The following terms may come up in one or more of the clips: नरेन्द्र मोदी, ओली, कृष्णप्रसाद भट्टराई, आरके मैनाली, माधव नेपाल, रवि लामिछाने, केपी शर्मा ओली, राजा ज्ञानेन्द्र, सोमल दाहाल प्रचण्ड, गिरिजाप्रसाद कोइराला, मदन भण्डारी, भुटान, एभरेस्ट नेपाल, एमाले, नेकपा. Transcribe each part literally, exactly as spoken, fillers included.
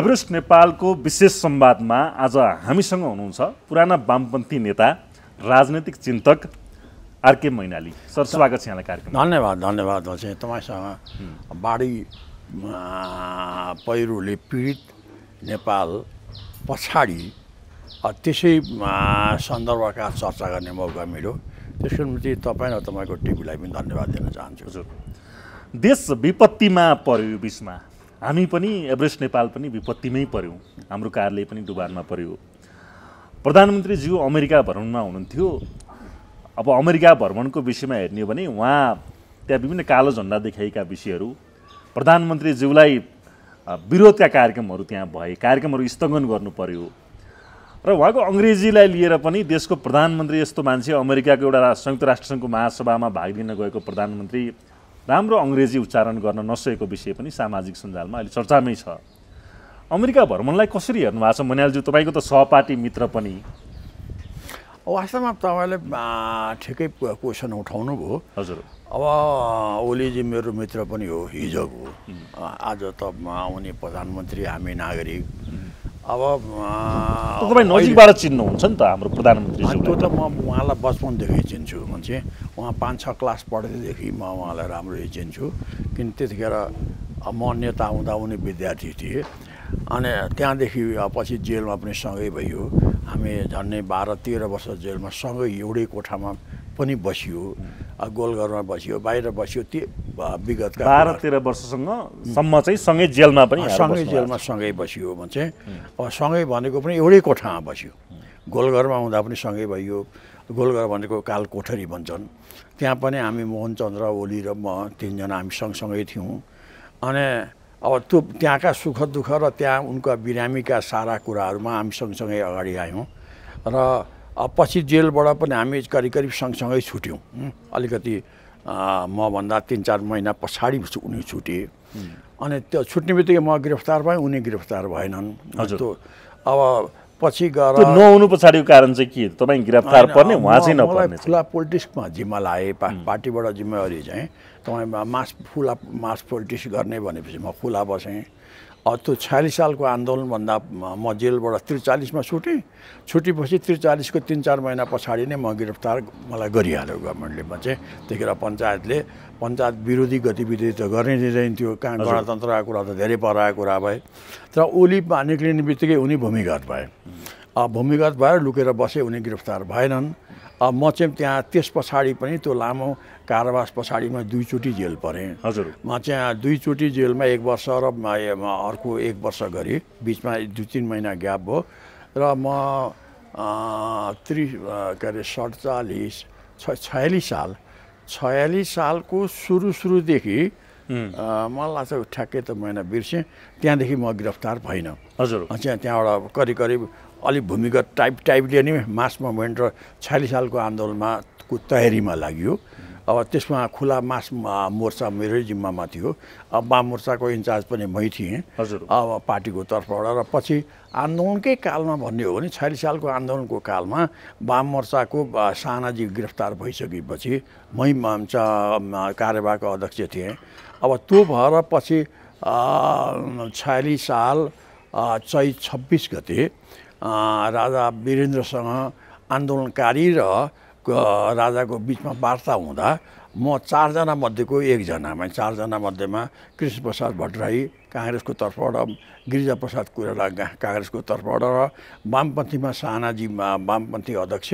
Everest नेपालको विशेष संवादमा आज हामीसँग हुनुहुन्छ पुराना वामपन्थी नेता राजनीतिक चिन्तक आरके मैनाली सर, स्वागत छ यहाँलाई कार्यक्रम। धन्यवाद धन्यवाद हजुर। तपाईसँग बाढी पहिरोले पीडित नेपाल पछाडी त्यसै सन्दर्भका चर्चा गर्ने मौका मिल्यो, त्यसको निम्ति तपाईलाई तपाईको टिमलाई पनि धन्यवाद दिन चाहन्छु। हजुर, देश विपत्तिमा पर्यो, बिचमा हामी पनि एभरेस्ट नेपाल पनि विपत्तिमै पर्यौँ, हाम्रो कार्यालय पनि डुबानमा पर्यो। प्रधानमन्त्रीज्यू अमेरिका भ्रमणमा हुनुहुन्थ्यो। अब अमेरिका भ्रमणको विषयमा हेर्ने हो भने उहाँ त्यहाँ विभिन्न कालो झण्डा देखाएका विषयहरू, प्रधानमन्त्रीज्यूलाई विरोधका कार्यक्रमहरू त्यहाँ भए, कार्यक्रमहरू स्थगन गर्नु पर्यो र उहाँको अङ्ग्रेजीलाई लिएर पनि देशको प्रधानमन्त्री यस्तो मान्छे अमेरिकाको एउटा संयुक्त राष्ट्रसङ्घको महासभामा भाग लिन गएको प्रधानमन्त्री राम्रो अङ्ग्रेजी उच्चारण गर्न नसकेको विषय पनि सामाजिक सञ्जालमा अहिले चर्चामै छ। अमेरिका भ्रमणलाई कसरी हेर्नु भएको छ मैनालज्यू, तपाईँको त सहपाठी मित्र पनि? वास्तवमा तपाईँले ठिकै क्वेसन उठाउनु भयो हजुर। अब ओलीजी मेरो मित्र पनि हो, हिजोको आज त उनी प्रधानमन्त्री, हामी नागरिक। अब तपाईँ नजिकबाट चिन्नुहुन्छ नि त हाम्रो प्रधानमन्त्री। त्यो त म उहाँलाई बचपनदेखि चिन्छु, मान्छे उहाँ पाँच छ क्लास पढ्दैदेखि म उहाँलाई राम्ररी चिन्छु, किन त्यतिखेर म नेता हुँदा उनी विद्यार्थी थिए। अनि त्यहाँदेखि पछि जेलमा पनि सँगै भयो, हामी झन्डै बाह्र तेह्र वर्ष जेलमा सँगै एउटै कोठामा पनि बसियो, गोलघरमा बसियो, बाहिर बसियो। त्यो विगत बाह्र तेह्र वर्षसँग सम्म चाहिँ सँगै जेलमा पनि सँगै जेलमा सँगै बसियो। मान्छे अब सँगै भनेको पनि एउटै कोठामा बस्यो, गोलघरमा हुँदा पनि सँगै भयो। गोलघर भनेको काल कोठरी भन्छन्, त्यहाँ पनि हामी मोहन चन्द्र, ओली र म तिनजना हामी सँगसँगै थियौँ। अनि अब त्यो त्यहाँका सुख दुःख र त्यहाँ उनका बिरामीका सारा कुराहरूमा हामी सँगसँगै अगाडि आयौँ र पछि जेलबाट पनि हामी करिब करिब सँगसँगै छुट्यौँ। अलिकति मभन्दा तिन चार महिना पछाडि उनी छुटिए। अनि त्यो छुट्ने बित्तिकै म गिरफ्तार भएँ, उनी गिरफ्तार भएनन्। त्यो अब पछि गएर नहुनु पछाडिको कारण चाहिँ के? तपाईँ गिरफ्तार पर्ने, उहाँ चाहिँ नपर्ने। खुला पोलिटिक्समा जिम्मा लाए, पार्टीबाट जिम्मेवारी चाहिँ तपाईँ मास खुला मास पोलिटिक्स गर्ने भनेपछि म खुला बसेँ। अब त्यो छयालिस सालको आन्दोलनभन्दा म जेलबाट त्रिचालिसमा छुटेँ, छुटेपछि त्रिचालिसको तिन चार महिना पछाडि नै म गिरफ्तार मलाई गरिहाल्यो गभर्मेन्टले। मान्छे त्यतिखेर पञ्चायतले पञ्चायत विरोधी गतिविधि त गर्नै दिँदैन थियो, कहाँ गणतन्त्रका कुरा त धेरै पराएको कुरा भए। तर ओली निक्लिने बित्तिकै उनी भूमिगत भए, भूमिगत भएर लुकेर बसे, उनी गिरफ्तार भएनन्। अब म चाहिँ त्यहाँ त्यस पछाडि पनि त्यो लामो कारावास पछाडि म दुईचोटि जेल परेँ हजुर। म चाहिँ दुईचोटि जेलमा एक वर्ष र अर्को एक वर्ष गरी बिचमा दुई तिन महिना ग्याप भयो र म त्रि के अरे सडचालिस छ छयालिस साल छयालिस सालको सुरु सुरुदेखि मलाई लाग्छ ठ्याक्कै त महिना बिर्सेँ, त्यहाँदेखि म गिरफ्तार भइनँ हजुर। चाहिँ त्यहाँबाट करिब करिब अलिक भूमिगत टाइप टाइपले नै मास मुभमेन्ट र छयालिस सालको आन्दोलनमा को तयारीमा लाग्यो। अब त्यसमा खुला मास मोर्चा मेरै जिम्मामा थियो, अब वाम मोर्चाको इन्चार्ज पनि मै थिएँ हजुर। अब पार्टीको तर्फबाट र पछि आन्दोलनकै कालमा भन्ने हो भने छयालिस सालको आन्दोलनको कालमा वाम मोर्चाको सानाजी गिरफ्तार भइसकेपछि मै कार्यवाहको अध्यक्ष थिएँ। अब त्यो भएर पछि छयालिस साल चैत छब्बिस गते राजा वीरेन्द्रसँग आन्दोलनकारी र राजाको बिचमा वार्ता हुँदा म चारजना मध्येको एकजना, मैले चारजना मध्येमा कृष्णप्रसाद भट्टराई काङ्ग्रेसको तर्फबाट, गिरिजाप्रसाद कोइराला काङ्ग्रेसको तर्फबाट र वामपन्थीमा सानाजी वामपन्थी अध्यक्ष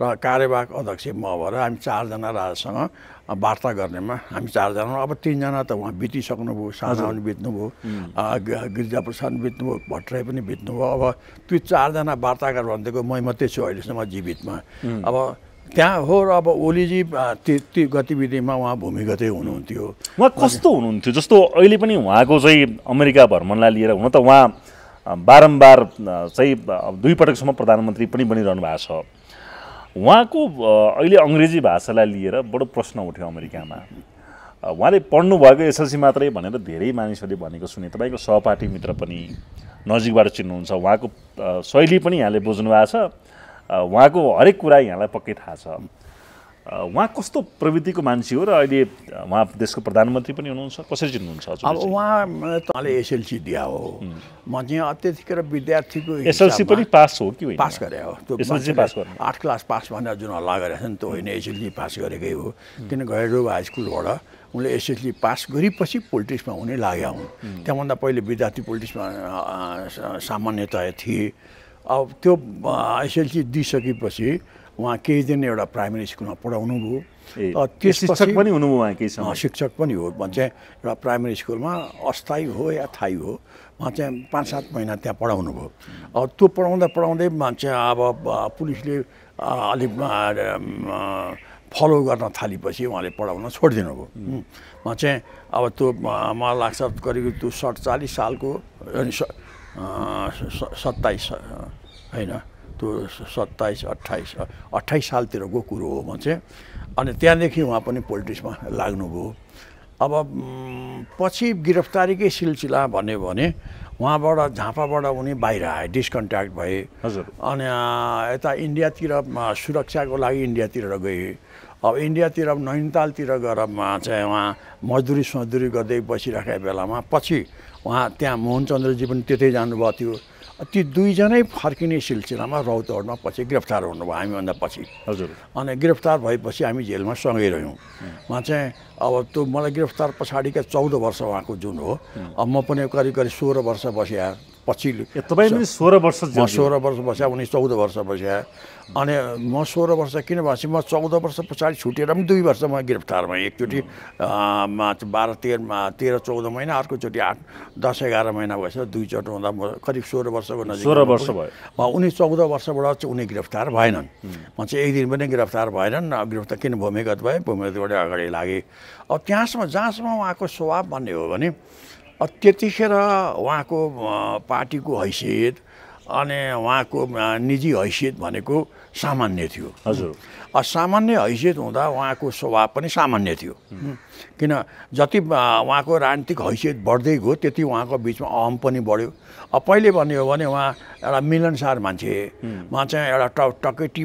र कार्यवाहक अध्यक्ष म भएर हामी चारजना राजासँग वार्ता गर्नेमा हामी चारजना। अब तिनजना त उहाँ बितिसक्नुभयो, साना पनि बित्नुभयो, गिरिजाप्रसाद बित्नुभयो, भट्टराई पनि बित्नुभयो। अब त्यो चारजना वार्ताकार भनिदिएको मै मात्रै छु अहिलेसम्म जीवितमा। अब त्यहाँ हो र अब ओलीजी त्यो गतिविधिमा उहाँ भूमिगतै हुनुहुन्थ्यो। उहाँ कस्तो हुनुहुन्थ्यो? जस्तो अहिले पनि उहाँको चाहिँ अमेरिका भ्रमणलाई लिएर हुन त उहाँ बारम्बार चाहिँ दुईपटकसम्म प्रधानमन्त्री पनि बनिरहनु भएको छ। उहाँको अहिले अङ्ग्रेजी भाषालाई लिएर बडो प्रश्न उठ्यो अमेरिकामा। उहाँले पढ्नुभएको एसएलसी मात्रै भनेर धेरै मानिसहरूले भनेको सुने। तपाईँको सहपाठी मित्र पनि, नजिकबाट चिन्नुहुन्छ, उहाँको शैली पनि यहाँले बुझ्नु भएको छ, उहाँको हरेक कुरा यहाँलाई पक्कै थाहा छ। उहाँ कस्तो प्रवृत्तिको मान्छे हो र अहिले उहाँ देशको प्रधानमन्त्री पनि हुनुहुन्छ, कसरी चिन्नुहुन्छ हजुर? अब उहाँले एसएलसी दिया हो, म चाहिँ अत्यधिक विद्यार्थीको एसएलसी पनि पास हो कि होइन? पास गरे हो, त्यो एसएलसी पास गरे, आठ क्लास पास भनेर जुन हल्ला गरेछ नि त्यो होइन, एसएलसी पास गरेकै हो। किन गैरडोब हाई स्कुलबाट उनले एसएलसी पास गरेपछि पोलिटिक्समा हुनै लाग्या हुन्, त्यहाँभन्दा पहिले विद्यार्थी पोलिटिक्समा सामान्यतया थिए। अब त्यो एसएलसी दिइसकेपछि उहाँ केही दिन एउटा प्राइमेरी स्कुलमा पढाउनु भयो, शिक्षक पनि हुनुभयो, उहाँ शिक्षक पनि हो, भन्छ एउटा प्राइमेरी स्कुलमा अस्थायी हो या थायी हो, उहाँ चाहिँ पाँच सात महिना त्यहाँ पढाउनु भयो। अब त्यो पढाउँदा पढाउँदै मान्छे अब पुलिसले अलिक फलो गर्न थालेपछि उहाँले पढाउन छोडिदिनु भयो। उहाँ चाहिँ अब त्यो मलाई लाग्छ करिब त्यो सडचालिस सालको सत्ताइस होइन त्यो सत्ताइस अट्ठाइस अट्ठाइस सालतिरको कुरो हो भन्छ। अनि त्यहाँदेखि उहाँ पनि पोलिटिक्समा लाग्नुभयो। अब पछि गिरफ्तारीकै सिलसिला भन्यो भने उहाँबाट झापाबाट उनी बाहिर आए, डिस्कन्ट्याक्ट भए। हजुर। अनि यता इन्डियातिर सुरक्षाको लागि इन्डियातिर गए। अब इन्डियातिर नैनीतालतिर गएर चाहिँ उहाँ मजदुरी सजदुरी गर्दै बसिरहेको बेलामा पछि उहाँ त्यहाँ मोहनचन्द्रजी पनि त्यतै जानुभएको थियो। ती दुईजनै फर्किने सिलसिलामा रौतहटमा पछि गिरफ्तार हुनुभयो हामीभन्दा पछि। हजुर। अनि गिरफ्तार भएपछि हामी जेलमा सँगै रह्यौँ। उहाँ चाहिँ अब त्यो मलाई गिरफ्तार पछाडिका चौध वर्ष उहाँको जुन हो, अब म पनि करिब करिब सोह्र वर्ष बस्या, पछि तपाईँ पनि सोह्र वर्ष, म सोह्र वर्ष बस्या, उनी चौध वर्ष बस्या। अनि म सोह्र वर्ष किन भनेपछि म चौध वर्ष पछाडि छुटेर पनि दुई वर्ष म गिरफ्तारमा, एकचोटि बाह्र तेह्र तेह्र चौध महिना, अर्कोचोटि आठ दस एघार महिना भएछ, दुईचोटि हुँदा म करिब सोह्र वर्षको नजिक सोह्र वर्ष भयो। उनी चौध वर्षबाट चाहिँ उनी गिरफ्तार भएनन्, म चाहिँ एक दिन पनि गिरफ्तार भएनन्। गिरफ्तार किन भूमिगत भए, भूमिगतबाट अगाडि लागे। अब त्यहाँसम्म जहाँसम्म उहाँको स्वभाव भन्ने हो भने त्यतिखेर उहाँको पार्टीको हैसियत अनि उहाँको निजी हैसियत भनेको सामान्य थियो। हजुर। सामान्य हैसियत हुँदा उहाँको स्वभाव पनि सामान्य थियो, किन जति उहाँको राजनीतिक हैसियत बढ्दै गयो त्यति उहाँको बिचमा अहम पनि बढ्यो। अब पहिले भन्ने हो भने उहाँ एउटा मिलनसार मान्छे, उहाँ चाहिँ एउटा ट टकेटी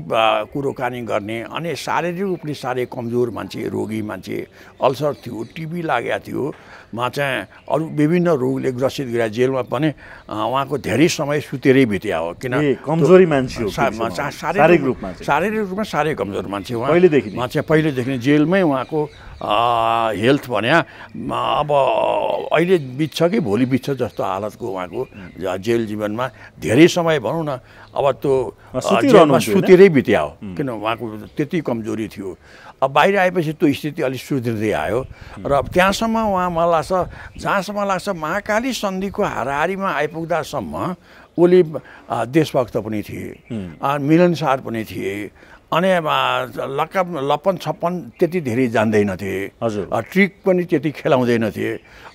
कुरोकानी गर्ने अनि शारीरिक रूपले साह्रै कमजोर मान्छे, रोगी मान्छे, अल्सर थियो, टिबी लागेको थियो, उहाँ चाहिँ अरू विभिन्न रोगले ग्रसित गरे। जेलमा पनि उहाँको धेरै समय सुतेरै बित्या हो, किन कमजोरी मान्छे हो, शारीरिक रूपमा शारीरिक रूपमा साह्रै कमजोर मान्छे। उहाँ पहिलेदेखि उहाँ चाहिँ पहिलेदेखि जेलमै उहाँको हेल्थ भने अब अहिले बित्छ कि भोलि बित्छ जस्तो हालतको उहाँको जेल जीवनमा धेरै समय भनौँ न अब त्यो जेलमा सुतेरै बित्या हो, किन उहाँको त्यति कमजोरी थियो। अब बाहिर आएपछि त्यो स्थिति अलिक सुध्रिँदै आयो र त्यहाँसम्म उहाँ मलाई लाग्छ जहाँसम्म लाग्छ महाकाली सन्धिको हाराहारीमा आइपुग्दासम्म ओली देशभक्त पनि थिए, मिलनसार पनि थिए, अनि लक्का लप्पन छप्पन त्यति धेरै जान्दैनथे, हजुर, ट्रिक पनि त्यति खेलाउँदैनथे।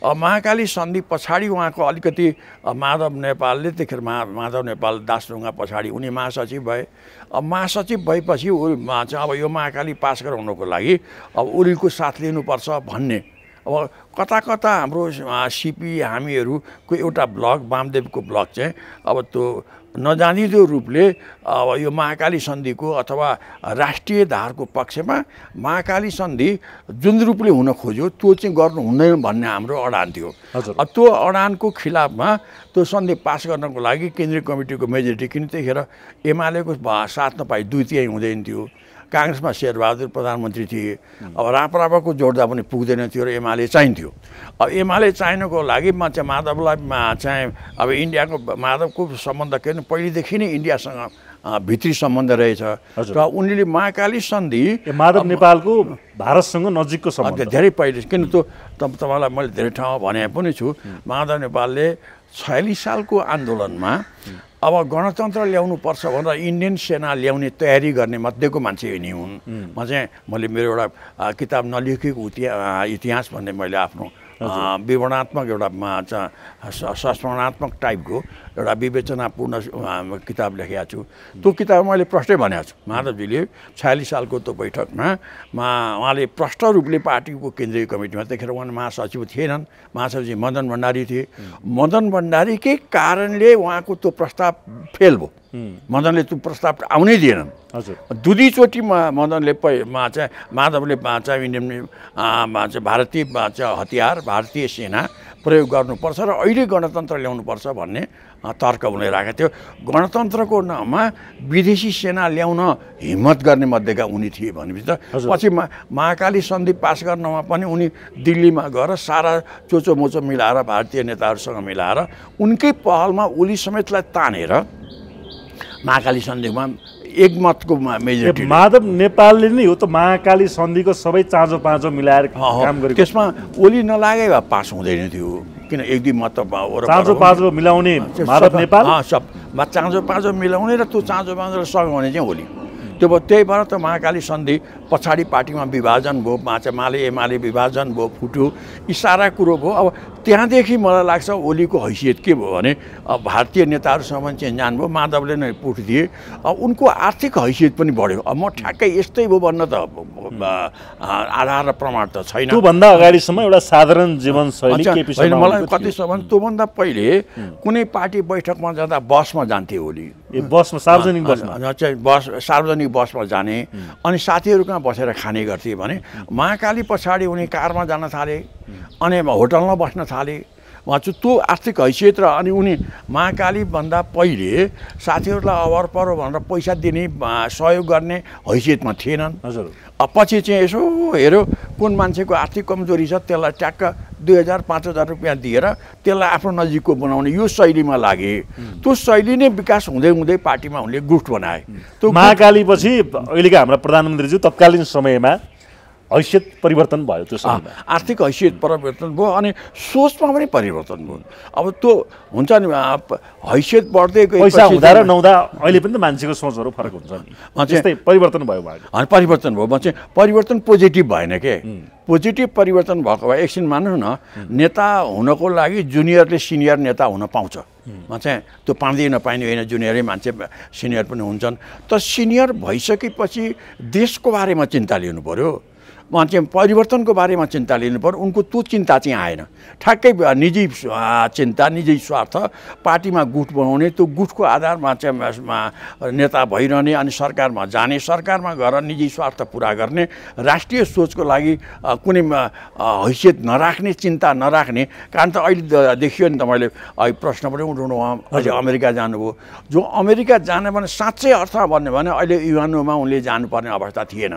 अब महाकाली सन्धि पछाडि उहाँको अलिकति माधव नेपालले त्यतिखेर मा माधव नेपाल दासढुङ्गा पछाडि उनी महासचिव भए। अब महासचिव भएपछि अब यो महाकाली पास गराउनको लागि अब ओलीको साथ लिनुपर्छ भन्ने अब कता कता हाम्रो सिपी हामीहरूको एउटा ब्लक वामदेवको ब्लक चाहिँ अब त्यो नजानिदो रूपले अब यो महाकाली सन्धिको अथवा राष्ट्रिय धारको पक्षमा महाकाली सन्धि जुन रूपले हुन खोज्यो त्यो चाहिँ गर्नु हुँदैन भन्ने हाम्रो अडान थियो। अब त्यो अडानको खिलाफमा त्यो सन्धि पास गर्नको लागि केन्द्रीय कमिटीको मेजोरिटी किन त्यतिखेर एमालेको साथ नपाई दुई तिहाई हुँदैन थियो, काङ्ग्रेसमा शेरबहादुर प्रधानमन्त्री थिए, अब रापरापाको जोड्दा पनि पुग्दैन थियो र एमाले चाहिन्थ्यो। अब एमाले चाहिनुको लागि म चाहिँ माधवलाई चाहिँ अब इन्डियाको माधवको सम्बन्ध के भने पहिलेदेखि नै इन्डियासँग भित्री सम्बन्ध रहेछ र उनले महाकाली सन्धि माधव नेपालको भारतसँग नजिकको सम्बन्ध धेरै पहिले, किन त्यो तपाईँलाई मैले धेरै ठाउँमा भने पनि छु, माधव नेपालले छयालिस सालको आन्दोलनमा अब गणतन्त्र ल्याउनुपर्छ भनेर इन्डियन सेना ल्याउने तयारी गर्ने मध्येको मान्छे यिनी हुन्। म चाहिँ मैले मेरो एउटा किताब नलेखेको इतिहास भन्ने मैले आफ्नो विवरणात्मक एउटा संस्मरणात्मक टाइपको एउटा विवेचनापूर्ण किताब लेखेको छु। त्यो किताब मैले प्रष्टै भनेको छु, माधवजीले छयालिस सालको त्यो बैठकमा उहाँले प्रष्ट रूपले पार्टीको केन्द्रीय कमिटीमा त्यतिखेर उहाँ महासचिव थिएनन्, महासचिव मदन भण्डारी थिए, मदन भण्डारीकै कारणले उहाँको त्यो प्रस्ताव फेल भयो। मदनले त्यो प्रस्ताव आउनै दिएन। दुईचोटि मदनले बाँचा माधवले बाँचा बाँचा भारतीय बाँचा हतियार भारतीय सेना प्रयोग गर्नुपर्छ र अहिले गणतन्त्र ल्याउनुपर्छ भन्ने तर्क उनले राखेको थियो। गणतन्त्रको नाममा विदेशी सेना ल्याउन हिम्मत गर्ने मध्येका उनी थिए भनेपछि त पछि महाकाली सन्धि पास गर्नमा पनि उनी दिल्लीमा गएर सारा चोचोमोचो मिलाएर भारतीय नेताहरूसँग मिलाएर उनकै पहलमा ओली समेतलाई तानेर महाकाली सन्धिमा एकमतको मेजोरिटी। माधव नेपालले नै हो त महाकाली सन्धिको सबै चाँजो पाँचो मिलाएर काम गरेको, त्यसमा ओली नलागे भए पास हुँदैन थियो, किन एक दुई मत चाँजो पाँचो मिलाउने माधव नेपाल सब चाँजो पाँचो मिलाउने र त्यो चाँजो पाँचोलाई सघाउने चाहिँ ओली। त्यो त्यही भएर त महाकाली सन्धि पछाडि पार्टीमा विभाजन भयो, माछा माले एमाले विभाजन भयो, फुट्यो, यी सारा कुरो भयो। अब त्यहाँदेखि मलाई लाग्छ ओलीको हैसियत के भयो भने अब भारतीय नेताहरूसँग पनि चाहिँ जानुभयो, माधवले नै पुट दिए, अब उनको आर्थिक हैसियत पनि बढ्यो। अब म ठ्याक्कै यस्तै भयो भन्न त आधार र प्रमाण त छैन। त्योभन्दा अगाडिसम्म एउटा साधारण जीवनशैली केपीसँग मलाई कतिसम्म त्योभन्दा पहिले कुनै पार्टी बैठकमा जाँदा बसमा जान्थे ओली, बसमा सार्वजनिक बसमा बस सार्वजनिक बसमा जाने अनि साथीहरू कहाँ बसेर खाने गर्थे भने महाकाली पछाडि उनी कारमा जान थाले अनि होटलमा बस्न थाले। उहाँ चाहिँ त्यो आर्थिक हैसियत र अनि उनी महाकालीभन्दा पहिले साथीहरूलाई अवर पर भनेर पैसा दिने सहयोग गर्ने हैसियतमा थिएनन्। हजुर, पछि चाहिँ यसो हेऱ्यो कुन मान्छेको आर्थिक कमजोरी छ त्यसलाई ट्याक्क दुई हजार पाँच हजार रुपियाँ दिएर त्यसलाई आफ्नो नजिकको बनाउने यो शैलीमा लागे। त्यो शैली नै विकास हुँदै हुँदै पार्टीमा उनले गुट बनाए। त्यो महाकाली पछि अहिलेका हाम्रा प्रधानमन्त्रीज्यू तत्कालीन समयमा हैसियत परिवर्तन भयो, त्यो आर्थिक हैसियत परिवर्तन भयो अनि सोचमा पनि परिवर्तन भयो। अब त्यो हुन्छ नि हैसियत बढ्दै गयो, पैसा हुँदा र नहुँदा अहिले पनि त मान्छेको सोचहरू फरक हुन्छ नि, त्यस्तै परिवर्तन भयो। अनि परिवर्तन भयो भने परिवर्तन पोजिटिभ भएन के, पोजिटिभ परिवर्तन भएको भए एकछिन मान्नु न नेता हुनको लागि जुनियरले सिनियर नेता हुन पाउँछ, म चाहिँ त्यो पाउँदै नपाइने होइन, जुनियरै मान्छे सिनियर पनि हुन्छन्। त सिनियर भइसकेपछि देशको बारेमा चिन्ता लिनु पऱ्यो, मान्छे परिवर्तनको बारेमा चिन्ता लिनु पर्यो। उनको त्यो चिन्ता चाहिँ आएन, ठ्याक्कै निजी चिन्ता निजी स्वार्थ पार्टीमा गुट बनाउने, त्यो गुटको आधारमा चाहिँ नेता भइरहने अनि सरकारमा जाने, सरकारमा गएर निजी स्वार्थ पुरा गर्ने, राष्ट्रिय सोचको लागि कुनै हैसियत नराख्ने, चिन्ता नराख्ने। कारण त अहिले देखियो नि त, मैले प्रश्न पनि उठाउनु उहाँ अहिले अमेरिका जानुभयो, जो अमेरिका जाने भने साँच्चै अर्थ भन्यो भने अहिले युवानोमा उनले जानुपर्ने अवस्था थिएन,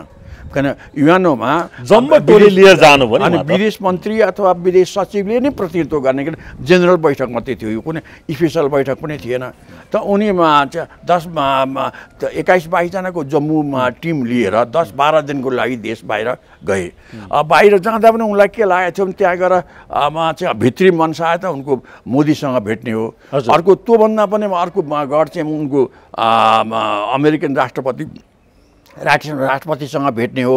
किन युवानोमा जम्मा टोली लिएर जानु भयो अनि विदेश मन्त्री अथवा विदेश सचिवले नै प्रतिनिधित्व गर्ने, किन जेनरल बैठक मात्रै थियो, यो कुनै स्पेसल बैठक पनि थिएन। त उनीमा दस एक्काइस बाइसजनाको जम्मूमा टिम लिएर दस बाह्र दिनको लागि देश बाहिर गए। बाहिर जाँदा पनि उनलाई के लागेको थियो भने त्यहाँ गएर चाहिँ भित्री मनसाए त उनको मोदीसँग भेट्ने हो। अर्को त्योभन्दा पनि अर्को गढ चाहिँ उनको अमेरिकन राष्ट्रपति राष्ट्र राष्ट्रपतिसँग भेट्ने हो,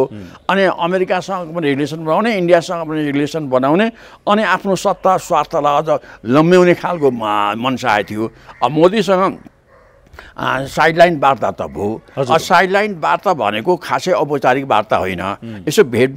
अनि अमेरिकासँग पनि रिलेसन बनाउने, इन्डियासँग पनि रिलेसन बनाउने अनि आफ्नो सत्ता स्वार्थलाई अझ लम्ब्याउने खालको मनसाय थियो। अब मोदीसँग साइडलाइन वार्ता त भयो, साइडलाइन वार्ता भनेको खासै औपचारिक वार्ता होइन, यसो भेट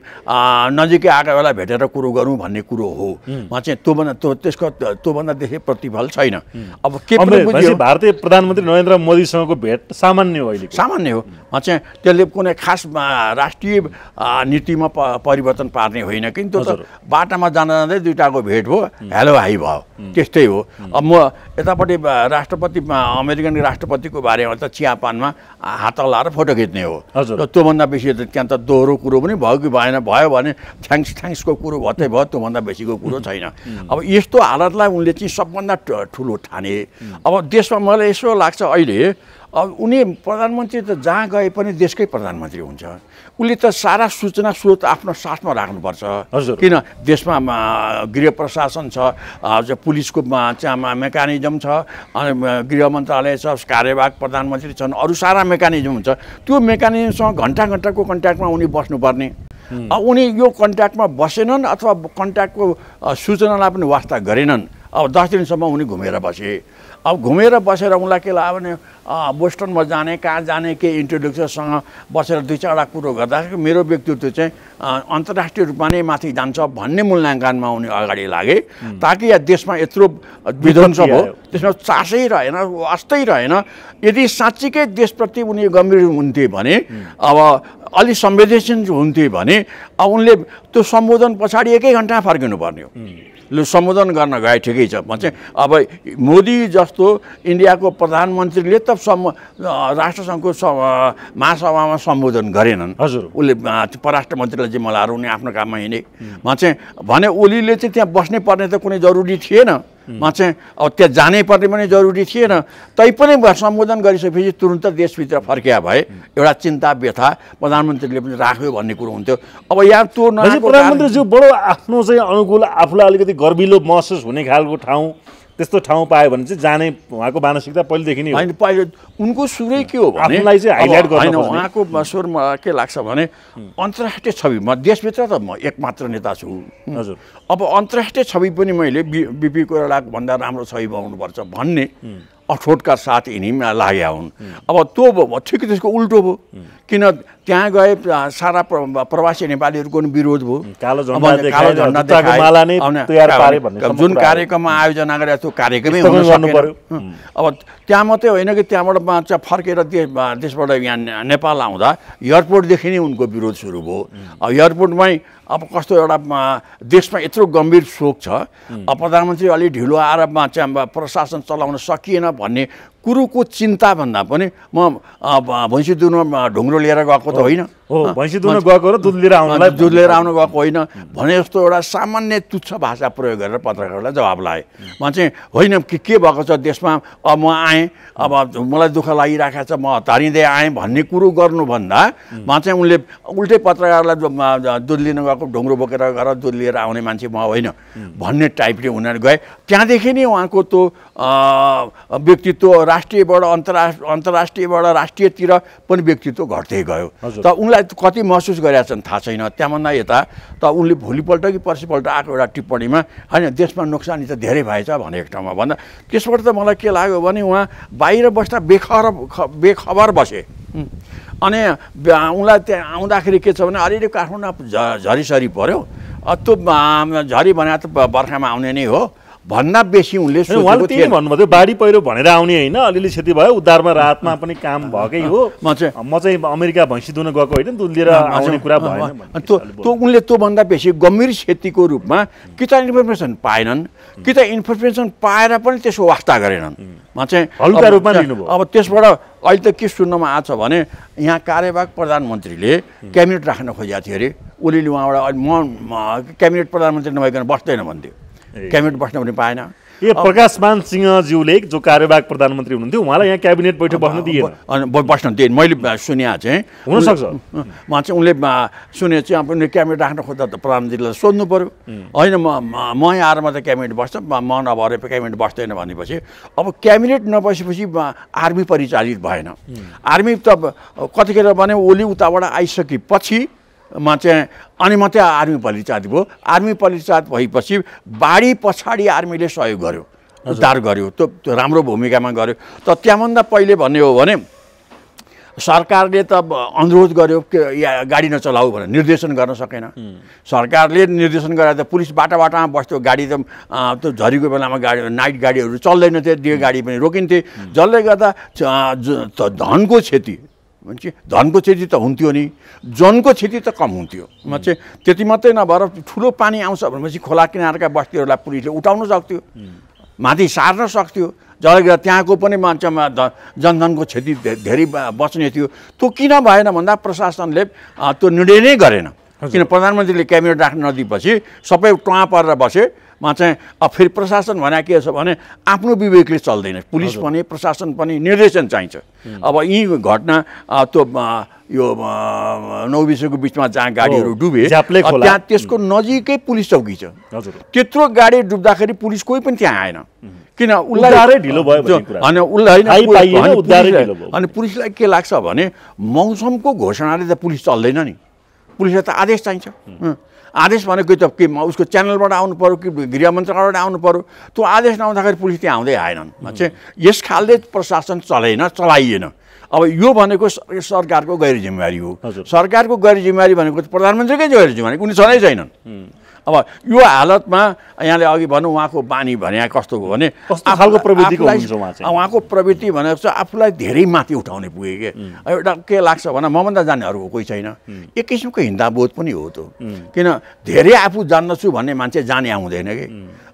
नजिकै आएको बेला भेटेर कुरो गरौँ भन्ने कुरो हो। म चाहिँ त्योभन्दा त्यो त्यसको त्योभन्दा देखे प्रतिफल छैन। अब के भारतीय प्रधानमन्त्री नरेन्द्र मोदीसँगको भेट सामान्य हो, अहिले सामान्य हो। म चाहिँ त्यसले कुनै खास राष्ट्रिय नीतिमा परिवर्तन पार्ने होइन, किन त्यो त बाटामा जाँदा जाँदै दुइटाको भेट हो, हेलो हाई भयो, त्यस्तै हो। अब म यतापट्टि राष्ट्रपति अमेरिकन राष्ट्रपति पतिको बारेमा त चियापानमा हात लाएर फोटो खिच्ने हो, र त्योभन्दा बेसी त त्यहाँ त दोहोरो कुरो पनि भयो कि भएन, भयो भने थ्याङ्क्स थ्याङ्क्सको कुरो भत्तै भयो, त्योभन्दा बेसीको कुरो छैन। अब यस्तो हालतलाई उनले चाहिँ सबभन्दा ठुलो ठाने। अब देशमा मलाई यसो लाग्छ अहिले अब उनी प्रधानमन्त्री त जहाँ गए पनि देशकै प्रधानमन्त्री हुन्छ, उसले त सारा सूचना स्रोत आफ्नो साथमा राख्नुपर्छ, किन देशमा गृह प्रशासन छ, पुलिसको चाहिँ मेकानिजम छ, अनि गृह मन्त्रालय छ, कार्यवाहक प्रधानमन्त्री छन्, अरू सारा मेकानिजम हुन्छ। त्यो मेकानिजमसँग घन्टा घन्टाको कन्ट्याक्टमा उनी बस्नुपर्ने, उनी यो कन्ट्याक्टमा बसेनन् अथवा कन्ट्याक्टको सूचनालाई पनि वास्ता गरेनन्। अब दस दिनसम्म उनी घुमेर बसे, अब घुमेर बसेर उनलाई के लाग्यो भने बोस्टनमा जाने कहाँ जाने के इन्ट्रोडक्सरसँग बसेर दुई चारवटा कुरो गर्दा मेरो व्यक्तित्व चाहिँ अन्तर्राष्ट्रिय रूपमा नै माथि जान्छ भन्ने मूल्याङ्कनमा उनी अगाडि लागे ताकि या देशमा यत्रो विध्वंस भयो त्यसमा चासै रहेन वास्तै रहेन। यदि साँच्चीकै देशप्रति उनी गम्भीर हुन्थे भने अब अलि संवेदनशील हुन्थे भने अब उनले त्यो सम्बोधन पछाडि एकै घण्टा फर्किनु पर्ने हो। लु सम्बोधन गर्न गए ठिकै छ भन्छ। अब मोदी जस्तो इन्डियाको प्रधानमन्त्रीले त राष्ट्रसङ्घको महासभामा सम्बोधन गरेनन् हजुर। उसले परराष्ट्र मन्त्रीलाई जिम्मेवार हुने आफ्नो काममा हिँडे भन्छ भने ओलीले चाहिँ त्यहाँ बस्नै पर्ने त कुनै जरुरी थिएन म चाहिँ अब त्यहाँ जानै पर्ने पनि जरुरी थिएन। तैपनि सम्बोधन गरिसकेपछि तुरुन्त देशभित्र फर्किया भए एउटा चिन्ता व्यथा प्रधानमन्त्रीले पनि राख्यो भन्ने कुरो हुन्थ्यो। अब यहाँ त्यो प्रधानमन्त्रीज्यू बडो आफ्नो चाहिँ अनुकूल आफूलाई अलिकति गर्विलो महसुस हुने खालको ठाउँ त्यस्तो ठाउँ पायो भने चाहिँ जाने उहाँको मानसिकता पहिलेदेखि नै होइन। पहिले उनको सुरै के हो भने आफूलाई चाहिँ हाइलाइट गर्नु पर्छ। उहाँको सुरमा के लाग्छ भने अन्तर्राष्ट्रिय छवि म देशभित्र त म एकमात्र नेता छु हजुर। अब अन्तर्राष्ट्रिय छवि पनि मैले बिपी कोइरालाको भन्दा राम्रो छवि बनाउनुपर्छ भन्ने अठोटका साथ यिनी लाग्या हुन्। अब त्यो ठिक त्यसको उल्टो भयो किन त्यहाँ गए सारा प्रवासी नेपालीहरूको पनि विरोध भयो। कालो झण्डा जुन कार्यक्रममा आयोजना गरे त्यो कार्यक्रमै हुन पर्यो। अब त्यहाँ मात्रै होइन कि त्यहाँबाट फर्केर देशबाट यहाँ नेपाल आउँदा एयरपोर्टदेखि नै उनको विरोध सुरु भयो। अब एयरपोर्टमै अब कस्तो एउटा देशमा यत्रो गम्भीर शोक छ अब प्रधानमन्त्री अलि ढिलो आएर प्रशासन चलाउन सकिएन भन्ने कुरोको चिन्ता भन्दा पनि म भैँसी दुधमा ढुङ्ग्रो लिएर गएको त होइन भैँसी दुधमा गएको र दुध लिएर आउनुलाई दुध लिएर आउनु गएको होइन भने जस्तो एउटा सामान्य तुच्छ भाषा प्रयोग गरेर पत्रकारहरूलाई जवाब लाएँ। म चाहिँ होइन कि के भएको छ देशमा अब म आएँ अब मलाई दुःख लागिरहेको छ म हतारिँदै आएँ भन्ने कुरो गर्नुभन्दा म चाहिँ उनले उल्टै पत्रकारहरूलाई दुध लिन गएको ढुङ्ग्रो बोकेर गएर दुध लिएर आउने मान्छे म होइन भन्ने टाइपले हुन गए। त्यहाँदेखि नै उहाँको त्यो व्यक्तित्व राष्ट्रियबाट अन्तरा अन्तर्राष्ट्रियबाट राष्ट्रियतिर पनि व्यक्तित्व घट्दै गयो। त उनलाई कति महसुस गरेका छन् थाहा छैन। त्यहाँभन्दा यता त उनले भोलिपल्ट कि पर्सिपल्ट आएको एउटा टिप्पणीमा होइन देशमा नोक्सानी त धेरै भएछ भनेको ठाउँमा भन्दा त्यसबाट त मलाई के लाग्यो भने उहाँ बाहिर बस्दा बेखर बेखबर बसे। अनि उनलाई त्यहाँ आउँदाखेरि के छ भने अलिअलि काठमाडौँमा झ झरीसरी पऱ्यो त्यो झरी भने त बर्खामा आउने नै हो भन्दा बेसी उनले भन्नुभयो बाढी पहिरो भनेर आउने होइन अलिअलि क्षति भयो उद्धारमा राहतमा पनि काम भएकै हो। म चाहिँ म चाहिँ अमेरिका भैँसी दुन गएको होइन दुध लिएर आउने कुरा भएन। त्यो त्यो उनले त्योभन्दा बेसी गम्भीर क्षतिको रूपमा कि त इन्फर्मेसन पाएनन् कि त इन्फर्मेसन पाएर पनि त्यसको वास्ता गरेनन्। म चाहिँ हल्का रूपमा लिनुभयो। अब त्यसबाट अहिले त के सुन्नमा आएको छ भने यहाँ कार्यवाहक प्रधानमन्त्रीले क्याबिनेट राख्न खोजेको थियो अरे ओलीले उहाँबाट म क्याबिनेट प्रधानमन्त्री नभइकन बस्दैन भन्थ्यो क्याबिनेट बस्न पनि पाएन। ए प्रकाश मान सिंहज्यूले जो कार्यवाहक प्रधानमन्त्री हुनुहुन्थ्यो उहाँलाई यहाँ क्याबिनेट बैठक बस्न दिएन बस्न दिएन मैले सुने चाहिँ हुनसक्छ। म चाहिँ उनले सुने चाहिँ अब क्याबिनेट राख्न खोज्दा त प्रधानमन्त्रीलाई सोध्नु पऱ्यो होइन म म यहाँ आएर मात्रै क्याबिनेट बस्छ म नभएर क्याबिनेट बस्दैन भनेपछि अब क्याबिनेट नबसेपछि आर्मी परिचालित भएन। आर्मी त कतिखेर भने ओली उताबाट आइसकेपछि म चाहिँ अनि मात्रै आर्मी परिचालित भयो। आर्मी परिचालित भएपछि बाढी पछाडि आर्मीले सहयोग गर्यो उद्धार गर्यो त्यो त्यो राम्रो भूमिकामा गर्यो। त त्यहाँभन्दा पहिले भन्ने हो भने सरकारले त अनुरोध गर्यो कि या गाडी नचलाऊ भनेर निर्देशन गर्न सकेन। सरकारले निर्देशन गरेर त पुलिस बाटा बाटामा बस्थ्यो गाडी त त्यो झरीको बेलामा गाडी नाइट गाडीहरू चल्दैन थियो डे गाडी पनि रोकिन्थे जसले गर्दा धनको क्षति मान्छे धनको क्षति त हुन्थ्यो नि जनको क्षति त कम हुन्थ्यो। म चाहिँ त्यति मात्रै नभएर ठुलो पानी आउँछ भनेपछि खोला किनारका बस्तीहरूलाई पुलिसले उठाउन सक्थ्यो माथि सार्न सक्थ्यो जसले गर्दा त्यहाँको पनि मान्छेमा जनधनको क्षति धेरै बच्ने थियो। त्यो किन भएन भन्दा प्रशासनले त्यो निर्णय नै गरेन किन प्रधानमन्त्रीले क्याबिनेट राख्न नदिएपछि सबै टुवा परेर बसे। म चाहिँ अब फेरि प्रशासन भने के छ भने आफ्नो विवेकले चल्दैन पुलिस पनि प्रशासन पनि निर्देशन चाहिन्छ। अब यी घटना त्यो यो नौबिसको बिचमा जहाँ गाडीहरू डुबे त्यहाँ त्यसको नजिकै पुलिस चौकी छ त्यत्रो गाडी डुब्दाखेरि पुलिस कोही पनि त्यहाँ आएन किन उद्धारै ढिलो भयो भन्ने कुरा। अनि पुलिसलाई के लाग्छ भने मौसमको घोषणाले त पुलिस चल्दैन नि पुलिसलाई त आदेश चाहिन्छ। आदेश भनेको त के उसको च्यानलबाट आउनु पर्यो कि गृह मन्त्रालयबाट आउनु पर्यो, त्यो आदेश नआउँदाखेरि पुलिस त्यहाँ आउँदै आएनन्। चाहिँ यस खालले प्रशासन चलेन, चलाइएन। अब यो भनेको सरकारको गैर जिम्मेवारी हो। सरकारको गैर जिम्मेवारी भनेको प्रधानमन्त्रीकै गैर जिम्मेवारी, उनी चलै छैनन्। अब यो हालतमा यहाँले अघि भन्नु उहाँको बानी भने कस्तो हो भने आफूको प्रवृत्तिको हुन्छ, उहाँ उहाँको प्रवृत्ति भनेको चाहिँ आफूलाई धेरै माथि उठाउने पुगे के एउटा के लाग्छ भने मभन्दा जान्नेहरूको कोही छैन। एक किसिमको हिन्दाबोध पनि हो त्यो, किन धेरै आफू जान्दछु भन्ने मान्छे जाने आउँदैन कि।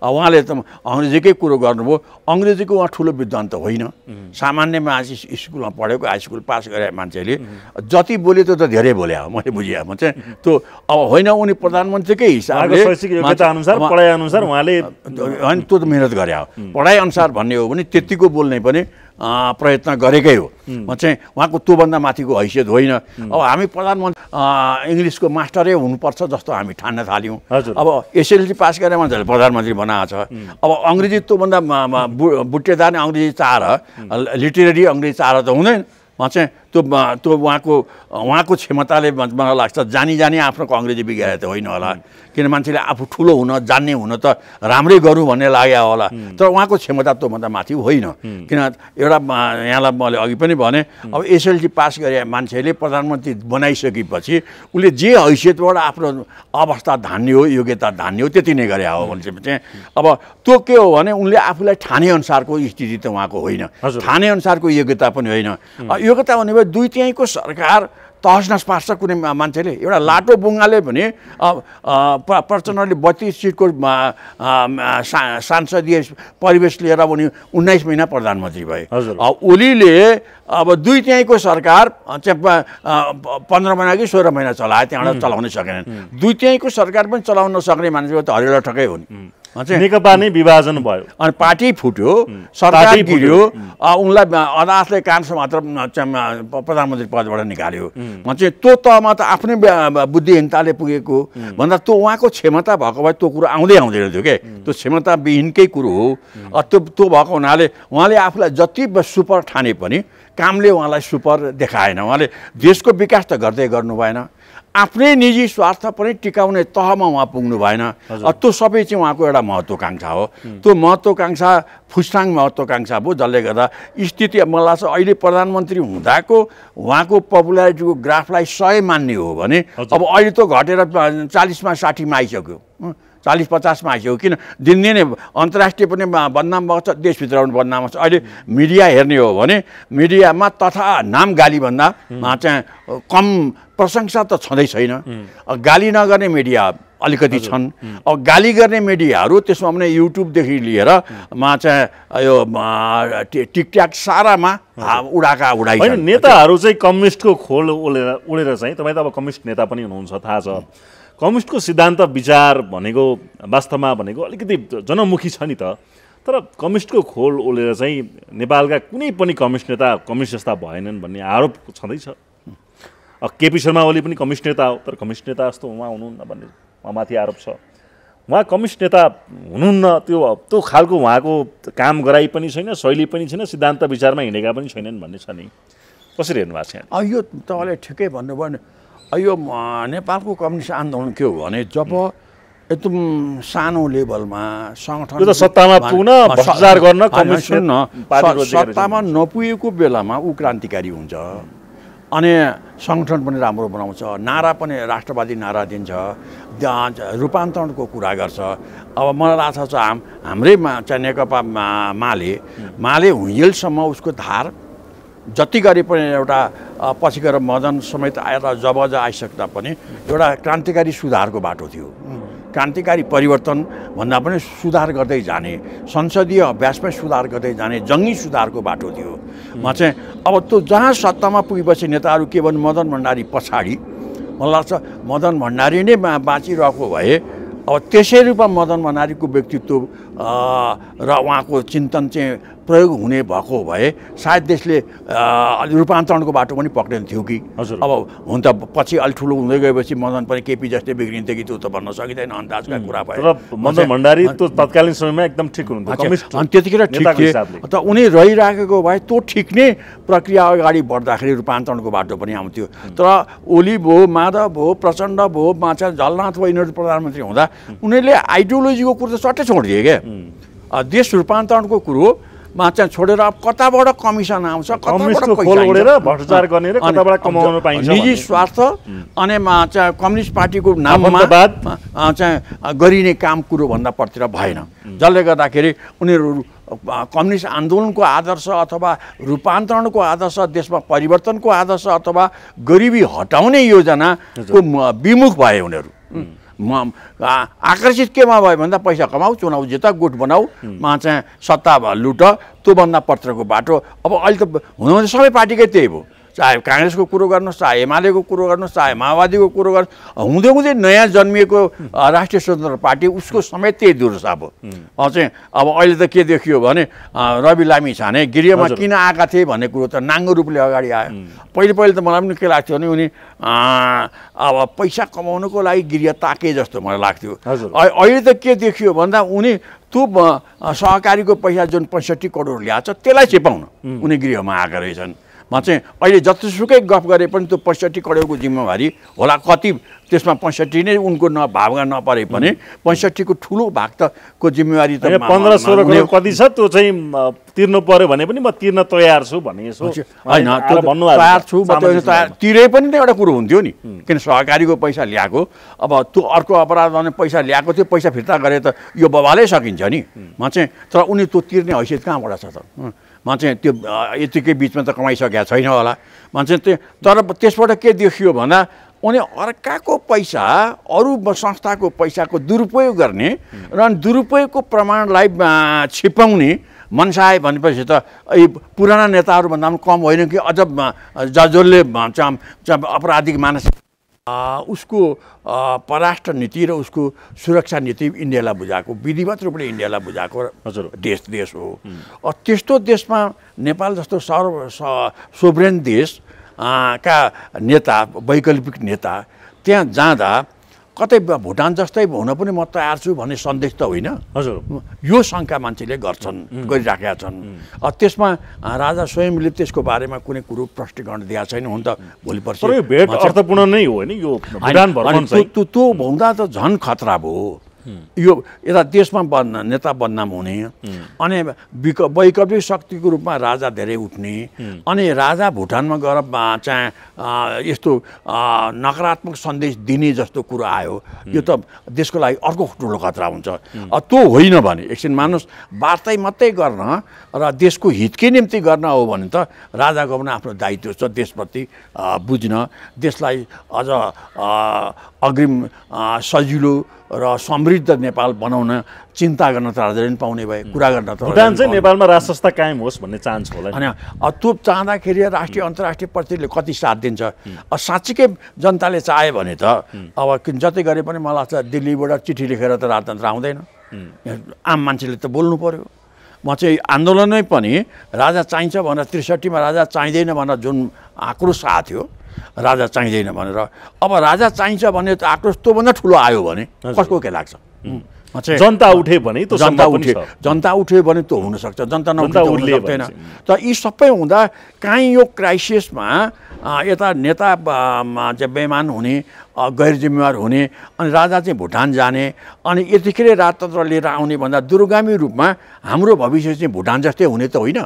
उहाँले त अङ्ग्रेजीकै कुरो गर्नुभयो, अङ्ग्रेजीको उहाँ ठुलो विद्वान त होइन, सामान्य मान्छे स्कुलमा पढेको हाई स्कुल पास गरे मान्छेले जति बोल्यो त्यो त धेरै बोले हो, मैले बुझेँ म चाहिँ त्यो। अब होइन उनी प्रधानमन्त्रीकै हिसाबले होइन त्यो त मिहिनेत गरे हो, पढाइ अनुसार भन्ने हो भने त्यतिको बोल्ने पनि प्रयत्न गरेकै हो। म चाहिँ उहाँको त्योभन्दा माथिको हैसियत होइन। अब हामी प्रधानमन्त्री इङ्ग्लिसको मास्टरै हुनुपर्छ जस्तो हामी ठान्न थाल्यौँ। अब एसएलसी पास गरेर मान्छेले प्रधानमन्त्री बनाएको छ। अब अङ्ग्रेजी त्योभन्दा बुट्टेदार अङ्ग्रेजी चार लिटरेरी अङ्ग्रेजी चार त हुँदैन। म चाहिँ त्यो त्यो उहाँको उहाँको क्षमताले मलाई लाग्छ जानी जानी आफ्नो अङ्ग्रेजी बिगाएर त होइन होला, किन मान्छेले आफू ठुलो हुन जान्ने हुन त राम्रै गरौँ भन्ने लाग्यो होला, तर उहाँको क्षमता त्योभन्दा माथि होइन। किन एउटा यहाँलाई मैले अघि पनि भने अब एसएलसी पास गरे मान्छेले प्रधानमन्त्री बनाइसकेपछि उसले जे हैसियतबाट आफ्नो अवस्था धान्ने हो, योग्यता धान्ने हो, त्यति नै गरे हो भने चाहिँ अब त्यो के हो भने उनले आफूलाई ठानेअनुसारको स्थिति त उहाँको होइन, ठानेअनुसारको योग्यता पनि होइन। योग्यता हुने भए दुई तिहाईको सरकार तहसनस पार्छ कुनै मान्छेले। एउटा लाटो बुङ्गाले भने प्रचण्डले बत्तीस सिटको सांसदीय परिवेश लिएर उनी उन्नाइस महिना प्रधानमन्त्री भए। ओलीले अब दुई तिहाईको सरकार पन्ध्र महिना कि सोह्र महिना चलाए, त्यहाँबाट चलाउनै सकेनन्। दुई तिहाईको सरकार पनि चलाउन नसक्ने मान्छे त हरिला ठकै हुन्। नेकपा नै विभाजन भयो अनि पार्टी फुट्यो, सरकार गिर्यो, उनलाई अदालतले कान समात्र प्रधानमन्त्री पदबाट निकाल्यो। चाहिँ त्यो तहमा त आफ्नै बुद्धिहीनताले पुगेको भन्दा त्यो उहाँको क्षमता भएको भए त्यो कुरो आउँदै आउँदैन थियो के। त्यो क्षमता विहीनकै कुरो हो। त्यो त्यो भएको हुनाले उहाँले आफूलाई जति सुपर ठाने पनि कामले उहाँलाई सुपर देखाएन। उहाँले देशको विकास त गर्दै गर्नु भएन, आफ्नै निजी स्वार्थ पनि टिकाउने तहमा उहाँ पुग्नु भएन। त्यो सबै चाहिँ उहाँको एउटा महत्त्वाकाङ्क्षा हो। त्यो महत्त्वाकाङ्क्षा फुस्टाङ महत्त्वाकाङ्क्षा भयो, जसले गर्दा स्थिति मलाई लाग्छ अहिले प्रधानमन्त्री हुँदाको उहाँको पपुलारिटीको ग्राफलाई सय मान्ने हो भने अब अहिले त घटेर चालिसमा साठीमा आइसक्यो, चालिस पचासमा आइसक्यो। किन दिनदिनै अन्तर्राष्ट्रिय पनि बदनाम भएको छ, देशभित्र पनि बदनाम छ। अहिले मिडिया हेर्ने हो भने मिडियामा तथा नाम गालीभन्दा चाहिँ कम प्रशंसा त छँदै छैन। गाली नगर्ने मिडिया अलिकति छन्, अब गाली गर्ने मिडियाहरू त्यसमा पनि युट्युबदेखि लिएर मा चाहिँ यो टिकट्याक सारामा उडाका उडाइ छन्। नेताहरू चाहिँ कम्युनिस्टको खोल उडेर उडेर चाहिँ तपाईँ त अब कम्युनिस्ट नेता पनि हुनुहुन्छ, थाहा छ। कम्युनिस्टको सिद्धान्त विचार भनेको वास्तवमा भनेको अलिकति जनमुखी छ नि त, तर कम्युनिस्टको खोल ओलेर चाहिँ नेपालका कुनै पनि कम्युनिस्ट नेता कम्युनिस्ट जस्ता भएनन् भन्ने आरोप छँदैछ। केपी शर्मा ओली पनि कम्युनिस्ट नेता हो, तर कम्युनिस्ट नेता जस्तो उहाँ हुनुहुन्न भन्ने उहाँमाथि आरोप छ। उहाँ कम्युनिस्ट नेता हुनुहुन्न, त्यो त्यो खालको उहाँको काम गराइ पनि छैन, शैली पनि छैन, सिद्धान्त विचारमा हिँडेका पनि छैनन् भन्ने छ नि। कसरी हेर्नु भएको छ? यो तपाईँले ठिकै भन्नुभयो नि। यो नेपालको कम्युनिस्ट आन्दोलन के हो भने जब एकदम सानो लेभलमा सङ्गठन सत्तामा पुग्न भ्रष्टाचार गर्न सत्तामा नपुगेको बेलामा ऊ क्रान्तिकारी हुन्छ अनि सङ्गठन पनि राम्रो बनाउँछ, नारा पनि राष्ट्रवादी नारा दिन्छ, रूपान्तरणको कुरा गर्छ। अब मलाई लाग्छ हाम हाम्रै चाहिँ नेकपा माले माले हुइन्जेलसम्म उसको धार जति गरे पनि एउटा पछि गएर मदन समेत आएर जबजा आइसक्दा पनि एउटा क्रान्तिकारी सुधारको बाटो थियो। क्रान्तिकारी परिवर्तन भन्दा पनि सुधार गर्दै जाने, संसदीय अभ्यासमै सुधार गर्दै जाने जङ्गी सुधारको बाटो थियो। म चाहिँ अब त्यो जहाँ सत्तामा पुगेपछि नेताहरू के भन्नु, मदन भण्डारी पछाडि मलाई लाग्छ मदन भण्डारी नै बाँचिरहेको भए अब त्यसै रूपमा मदन भण्डारीको व्यक्तित्व र उहाँको चिन्तन चाहिँ प्रयोग हुने भएको भए सायद देशले अलि रूपान्तरणको बाटो पनि पक्रिन थियो कि। अब हुन त पछि अलि ठुलो हुँदै गएपछि मदन पनि केपी जस्तै बिग्रिन्थे कि त्यो त भन्न सकिँदैन, अन्दाजका कुरा भयो। तर मदन भण्डारी त्यो तत्कालीन समयमा एकदम ठिक हुनुहुन्थ्यो, अनि त्यतिखेर ठिक थिए। त उनी रहिराखेको भए त्यो ठिक नै प्रक्रिया अगाडि बढ्दाखेरि रूपान्तरणको बाटो पनि आउँथ्यो। तर ओली भयो, माधव भयो, प्रचण्ड भयो, माछा झलनाथ भयो, यिनीहरू प्रधानमन्त्री हुँदा उनीहरूले आइडियोलोजीको कुरो त सट्टै छोडिदिए क्या। देश रूपान्तरणको कुरो मा चाहिँ छोडेर अब कताबाट कमिसन आउँछ, निजी स्वार्थ अनि कम्युनिस्ट पार्टीको नाममा चाहिँ गरिने काम कुरो भन्दा परतिर भएन, जसले गर्दाखेरि उनीहरू कम्युनिस्ट आन्दोलनको आदर्श अथवा रूपान्तरणको आदर्श, देशमा परिवर्तनको आदर्श अथवा गरिबी हटाउने योजनाको विमुख भए उनीहरू। म आकर्षित केमा भयो भन्दा पैसा कमाऊ, चुनाव जित, गुट बनाऊ, मा चाहिँ सत्ता लुट, त्योभन्दा पत्रको बाटो। अब अहिले त हुनुहुन्छ सबै पार्टीकै त्यही भयो, चाहे काङ्ग्रेसको कुरो गर्नुहोस्, चाहे एमालेको कुरो गर्नुहोस्, चाहे माओवादीको कुरो गर्नुहोस्, हुँदै हुँदै नयाँ जन्मिएको राष्ट्रिय स्वतन्त्र पार्टी उसको समेत त्यही दुर्दशा भयो। अब चाहिँ अब अहिले त के देखियो भने रवि लामी छाने गृहमा किन आएका थिए भन्ने कुरो त नाङ्गो रूपले अगाडि आयो। पहिले पहिले त मलाई पनि के लाग्थ्यो भने उनी अब पैसा कमाउनुको लागि गृह ताके जस्तो मलाई लाग्थ्यो। अहिले त के देखियो भन्दा उनी त्यो सहकारीको पैसा जुन पैँसठी करोड ल्याएको छ त्यसलाई चेपाउन उनी गृहमा आएका रहेछन्। म चाहिँ अहिले जतिसुकै गफ गरे पनि त्यो पैँसठी करोडको जिम्मेवारी होला, कति त्यसमा पैँसठी नै उनको न भावना नपरे पनि पैँसठीको ठुलो भाग तको जिम्मेवारी त पन्ध्र सोह्र करोड कति छ त्यो चाहिँ तिर्नु पर्यो भने पनि म तिर्न तयार छु भने यसो होइन तयार छु तिरे पनि त एउटा कुरो हुन्थ्यो नि, किन सहकारीको पैसा ल्याएको। अब त्यो अर्को अपराध भने पैसा ल्याएको थियो, पैसा फिर्ता गरे त यो बबालै सकिन्छ नि। म चाहिँ तर उनी त्यो तिर्ने हैसियत कहाँबाट छ त? म चाहिँ त्यो यतिकै बिचमा त कमाइसकेका छैन होला। म चाहिँ त्यो तर त्यसबाट के देखियो भन्दा उनी अर्काको पैसा, अरू संस्थाको पैसाको दुरुपयोग गर्ने र दुरुपयोगको प्रमाणलाई छिपाउने मनसाए भनेपछि त यी पुराना नेताहरूभन्दा पनि कम होइन कि अझ जजले अपराधिक मानसिक उसको परराष्ट्र नीति र उसको सुरक्षा नीति इन्डियालाई बुझाएको, विधिवत रूपले इन्डियालाई बुझाएको देश देश हो। त्यस्तो देशमा नेपाल जस्तो सर्व सोभरेन देश का नेता, वैकल्पिक नेता त्यहाँ जाँदा कतै भुटान जस्तै हुन पनि म तयार छु भन्ने सन्देश त होइन। हजुर, यो शङ्का मान्छेले गर्छन्, गरिराखेका छन्। त्यसमा राजा स्वयंले त्यसको बारेमा कुनै कुरो प्रष्टीकरण दिएको छैन। हुन त भोलि पर्छ भेट अर्थपूर्ण नै हो नि यो भुटान भ्रमण चाहिँ, त्यो त्यो हुँदा त झन् खतरा भयो। यो यता देशमा बन्न नेता बदनाम हुने, अनि वैकल्पिक शक्तिको रूपमा राजा धेरै उठ्ने, अनि राजा भुटानमा गएर चाहिँ यस्तो नकारात्मक सन्देश दिने जस्तो कुरो आयो, यो त देशको लागि अर्को ठुलो खतरा हुन्छ। त्यो होइन भने एकछिन मान्नुहोस्, वार्तै मात्रै गर्न र देशको हितकै निम्ति गर्न हो भने त राजाको पनि आफ्नो दायित्व छ देशप्रति बुझ्न, देशलाई अझ अग्रिम सजिलो र समृद्ध नेपाल बनाउन चिन्ता गर्न त राजाले पनि पाउने भए, कुरा गर्न त भुटान चाहिँ नेपालमा राष्ट्र संस्था कायम होस् भन्ने चाहन्छ होला होइन। त्यो चाहँदाखेरि राष्ट्रिय अन्तर्राष्ट्रिय प्रतिले कति साथ दिन्छ? साँच्चीकै जनताले चाहे भने त अब जति गरे पनि मलाई लाग्छ दिल्लीबाट चिठी लेखेर त राजतन्त्र आउँदैन, आम मान्छेले त बोल्नु पर्यो। म चाहिँ आन्दोलनमै पनि राजा चाहिन्छ भनेर त्रिसठीमा राजा चाहिँदैन भनेर जुन आक्रोश आएको थियो, राजा चाहिँदैन भनेर, अब राजा चाहिन्छ भने त आक्रोश त्योभन्दा ठुलो आयो भने कसको के लाग्छ? जनता उठ्यो भने त जनता उठ्यो जनता उठ्यो भने त्यो हुनसक्छ, जनता नउठ्दैन। त यी सबै हुँदा काहीँ यो क्राइसिसमा यता नेता बेइमान हुने, गैर जिम्मेवार हुने, अनि राजा चाहिँ भुटान जाने, अनि यतिखेर राजतन्त्र लिएर आउने भन्दा दूरगामी रूपमा हाम्रो भविष्य चाहिँ भुटान जस्तै हुने त होइन।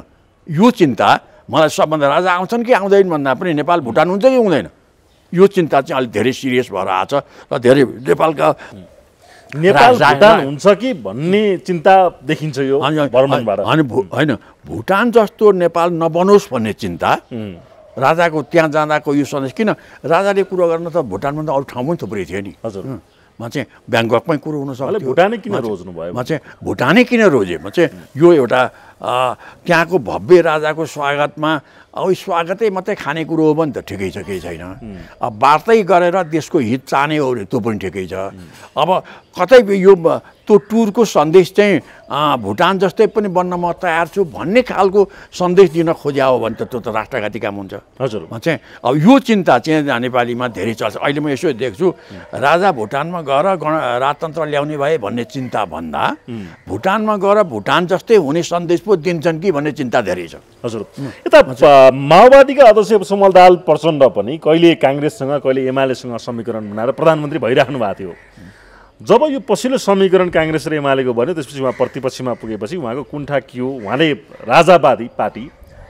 यो चिन्ता मलाई सबभन्दा राजा आउँछन् कि आउँदैन भन्दा पनि नेपाल भुटान हुन्छ कि हुँदैन यो चिन्ता चाहिँ अलिक धेरै सिरियस भएर आएको छ र धेरै नेपालका नेपाल भुटान हुन्छ कि भन्ने चिन्ता देखिन्छ यो भ्रमणबाट। अनि होइन भुटान जस्तो नेपाल नबनोस् भन्ने चिन्ता राजाको त्यहाँ जाँदाको यो सन्देश, किन राजाले कुरो गर्न त भुटानभन्दा अरू ठाउँ पनि थुप्रै थियो नि। हजुर, म चाहिँ ब्याङ्ककमै कुरो हुन सक्थ्यो, भुटानै किन रोज्नु भयो? म चाहिँ भुटानै किन रोजेँ? म चाहिँ यो एउटा त्यहाँको भव्य राजाको स्वागतमा अब स्वागतै मात्रै खानेकुरो हो भने त ठिकै छ, केही छैन। अब वार्तै गरेर देशको हित चाहने हो भने त्यो पनि ठिकै छ। अब कतै यो त्यो टुर को सन्देश चाहिँ भुटान जस्तै पनि बन्न म तयार छु भन्ने खालको सन्देश दिन खोज्या हो भने त त्यो त राष्ट्रघाती काम हुन्छ। हजुर म चाहिँ अब यो चिन्ता चाहिँ नेपालीमा धेरै चल्छ। अहिले म यसो देख्छु राजा भुटानमा गएर राजतन्त्र ल्याउने भए भन्ने चिन्ता भन्दा भुटानमा गएर भुटान जस्तै हुने सन्देश पो दिन्छन् कि भन्ने चिन्ता धेरै छ। हजुर यता माओवादीका अध्यक्ष समल दाहाल प्रचण्ड पनि कहिले कांग्रेससँग कहिले एमालेसँग समीकरण बनाएर प्रधानमन्त्री भइराख्नु भएको थियो। जब यो पछिल्लो समीकरण कांग्रेस र एमालेको बन्यो त्यसपछि उहाँ प्रतिपक्षमा पुगेपछि उहाँको कुण्ठा के हो, उहाँले राजावादी पार्टी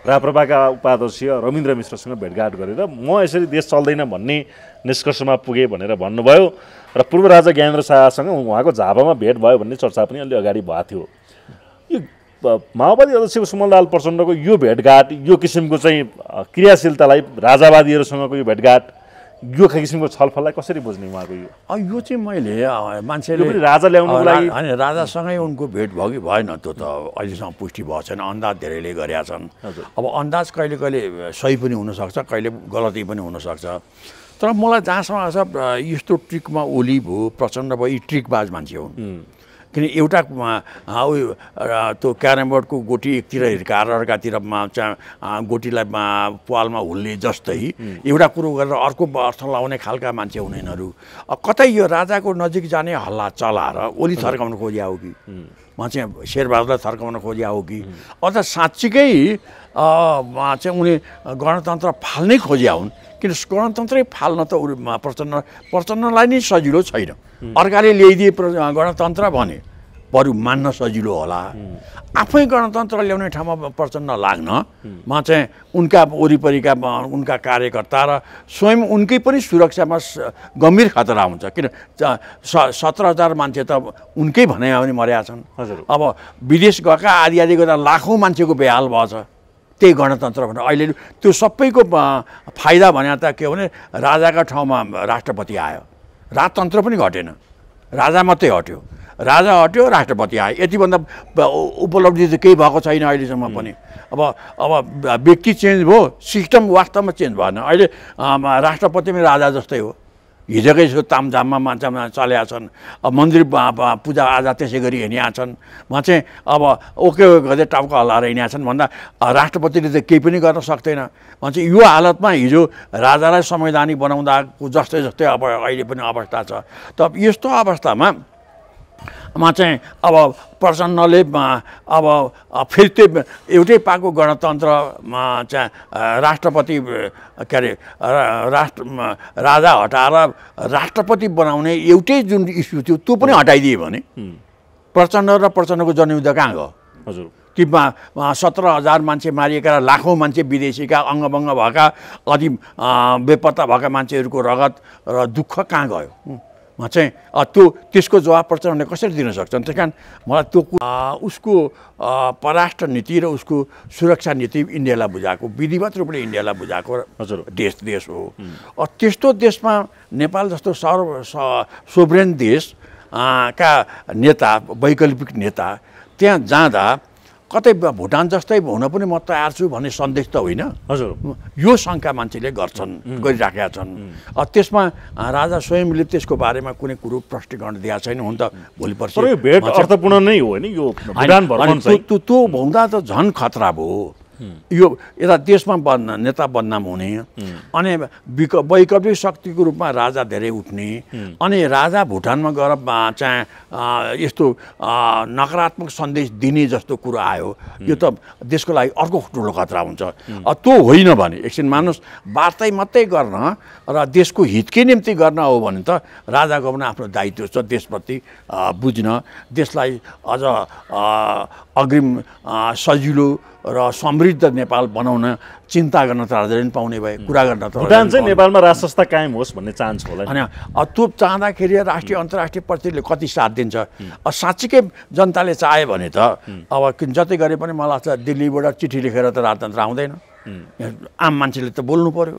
राप्रपाका उपाध्यक्ष रविन्द्र मिश्रसँग भेटघाट गरेर म यसरी देश चल्दैन भन्ने निष्कर्षमा पुगे भनेर भन्नुभयो र पूर्व राजा ज्ञानेन्द्र शाहसँग उहाँको झापामा भेट भयो भन्ने चर्चा पनि अलि अगाडि भएको थियो। यो माओवादी अध्यक्ष सुमललाल प्रचण्डको यो भेटघाट, यो किसिमको चाहिँ क्रियाशीलतालाई, राजावादीहरूसँगको यो भेटघाट, यो किसिमको छलफललाई कसरी बुझ्ने उहाँको यो यो चाहिँ मैले मान्छेले राजा ल्याउनुको लागि अनि राजासँगै उनको भेट भयो कि भएन त्यो त अहिलेसम्म पुष्टि भएको छैन। अन्दाज धेरैले गरेका छन्। अब अन्दाज कहिले कहिले सही पनि हुनसक्छ, कहिले गलती पनि हुनसक्छ। तर मलाई जहाँसम्म आउँछ यस्तो ट्रिकमा ओली भयो, प्रचण्ड भयो, यी ट्रिकबाज मान्छे हुन्। किन एउटा त्यो क्यारम बोर्डको गोटी एकतिर हिर्काएर अर्कातिर गोटीलाई पालमा हुल्ने जस्तै एउटा कुरो गरेर अर्को अर्थ लाउने खालका मान्छे हुनेहरू कतै यो राजाको नजिक जाने हल्ला चलाएर ओली थर्काउन खोज्या हो कि म चाहिँ शेरबहादुरलाई थर्काउन खोज्या हो कि अझ साँच्चीकै चाहिँ उनी गणतन्त्र फाल्नै खोज्या हुन्। किन गणतन्त्रै फाल्न त प्रचण्ड प्रचण्डलाई नै सजिलो छैन। अर्काले ल्याइदिए गणतन्त्र भने बरु मान्न सजिलो होला। आफै गणतन्त्र ल्याउने ठाउँमा प्रचण्ड लाग्न म चाहिँ उनका वरिपरिका उनका कार्यकर्ता र स्वयं उनकै पनि सुरक्षामा गम्भीर खतरा हुन्छ। किन सत्र हजार मान्छे त उनकै भनाइमा पनि मर्या छन्। अब विदेश गएका आदि आदि गर्दा लाखौँ मान्छेको बेहाल भएछ। त्यही गणतन्त्र भनेर अहिले त्यो सबैको फाइदा भने त के हो भने राजाका ठाउँमा राष्ट्रपति आयो, राजतन्त्र पनि घटेन, राजा मात्रै हट्यो। राजा हट्यो, राष्ट्रपति आयो, यतिभन्दा उपलब्धि त केही भएको छैन अहिलेसम्म पनि। अब अब व्यक्ति चेन्ज भयो, सिस्टम वास्तवमा चेन्ज भएन। अहिले राष्ट्रपति पनि राजा जस्तै हो। हिजोकै यसो तामझाममा मान्छामा चल्या छन्, मन्दिर पूजा आजा त्यसै गरी हिँडिया छन्। म चाहिँ अब ओके गर्दै टाउको हल्लाएर हिँडिया छन् भन्दा राष्ट्रपतिले त केही पनि गर्न सक्दैन। म चाहिँ यो हालतमा हिजो राजालाई संवैधानिक बनाउँदाको जस्तै जस्तै अब अहिले पनि अवस्था छ। त यस्तो अवस्थामा म चाहिँ अब प्रचण्डले अब फेरि त्यो एउटै पाएको गणतन्त्रमा चाहिँ राष्ट्रपति के अरे राष्ट्र राजा हटाएर राष्ट्रपति बनाउने एउटै जुन इस्यु थियो त्यो पनि हटाइदियो भने प्रचण्ड र प्रचण्डको जनयुद्ध कहाँ गयो? हजुर कि सत्र हजार मान्छे मारिएका, लाखौँ मान्छे विदेशीका, अङ्गभङ्ग भएका, अति बेपत्ता भएका मान्छेहरूको रगत र दुःख कहाँ गयो? म चाहिँ त्यो त्यसको जवाब प्रचण्डले कसरी दिन सक्छन्? त्यस कारण मलाई त्यो उसको परराष्ट्र नीति र उसको सुरक्षा नीति इन्डियालाई बुझाएको, विधिवत रूपले इन्डियालाई बुझाएको हजुर देश देश हो। त्यस्तो देशमा नेपाल जस्तो सर्व सोभरेन देश का नेता, वैकल्पिक नेता त्यहाँ जाँदा कतै भुटान जस्तै हुन पनि म तयार छु भन्ने सन्देश त होइन। हजुर यो शङ्का मान्छेले गर्छन्, गरिराखेका छन्। त्यसमा राजा स्वयंले त्यसको बारेमा कुनै कुरो प्रष्टीकरण दिएको छैन। हुन त भोलि पर्छ भेट अर्थपूर्ण नै हो नि यो भुटान भ्रमण चाहिँ। त्यो त्यो हुँदा त झन् खतरा भयो। यो यता देशमा बन्न नेता बदनाम हुने, अनि वैकल्पिक शक्तिको रूपमा राजा धेरै उठ्ने, अनि राजा भुटानमा गएर चाहिँ यस्तो नकारात्मक सन्देश दिने जस्तो कुरो आयो। यो त देशको लागि अर्को ठुलो खतरा हुन्छ। त्यो होइन भने एकछिन मानुस वार्तै मात्रै गर्न र देशको हितकै निम्ति गर्न हो भने त राजाको पनि आफ्नो दायित्व छ देशप्रति बुझ्न, देशलाई अझ अग्रिम सजिलो र समृद्ध नेपाल बनाउन चिन्ता गर्न त राजाले पनि पाउने भए, कुरा गर्न त भुटान चाहिँ नेपालमा राष्ट्र संस्था कायम होस् भन्ने चाहन्छ होला होइन? त्यो चाहँदाखेरि राष्ट्रिय अन्तर्राष्ट्रिय प्रतिले कति साथ दिन्छ? साँच्चीकै जनताले चाहे भने त अब किन जति गरे पनि मलाई लाग्छ दिल्लीबाट चिठी लेखेर त राजतन्त्र आउँदैन। आम मान्छेले त बोल्नु पऱ्यो।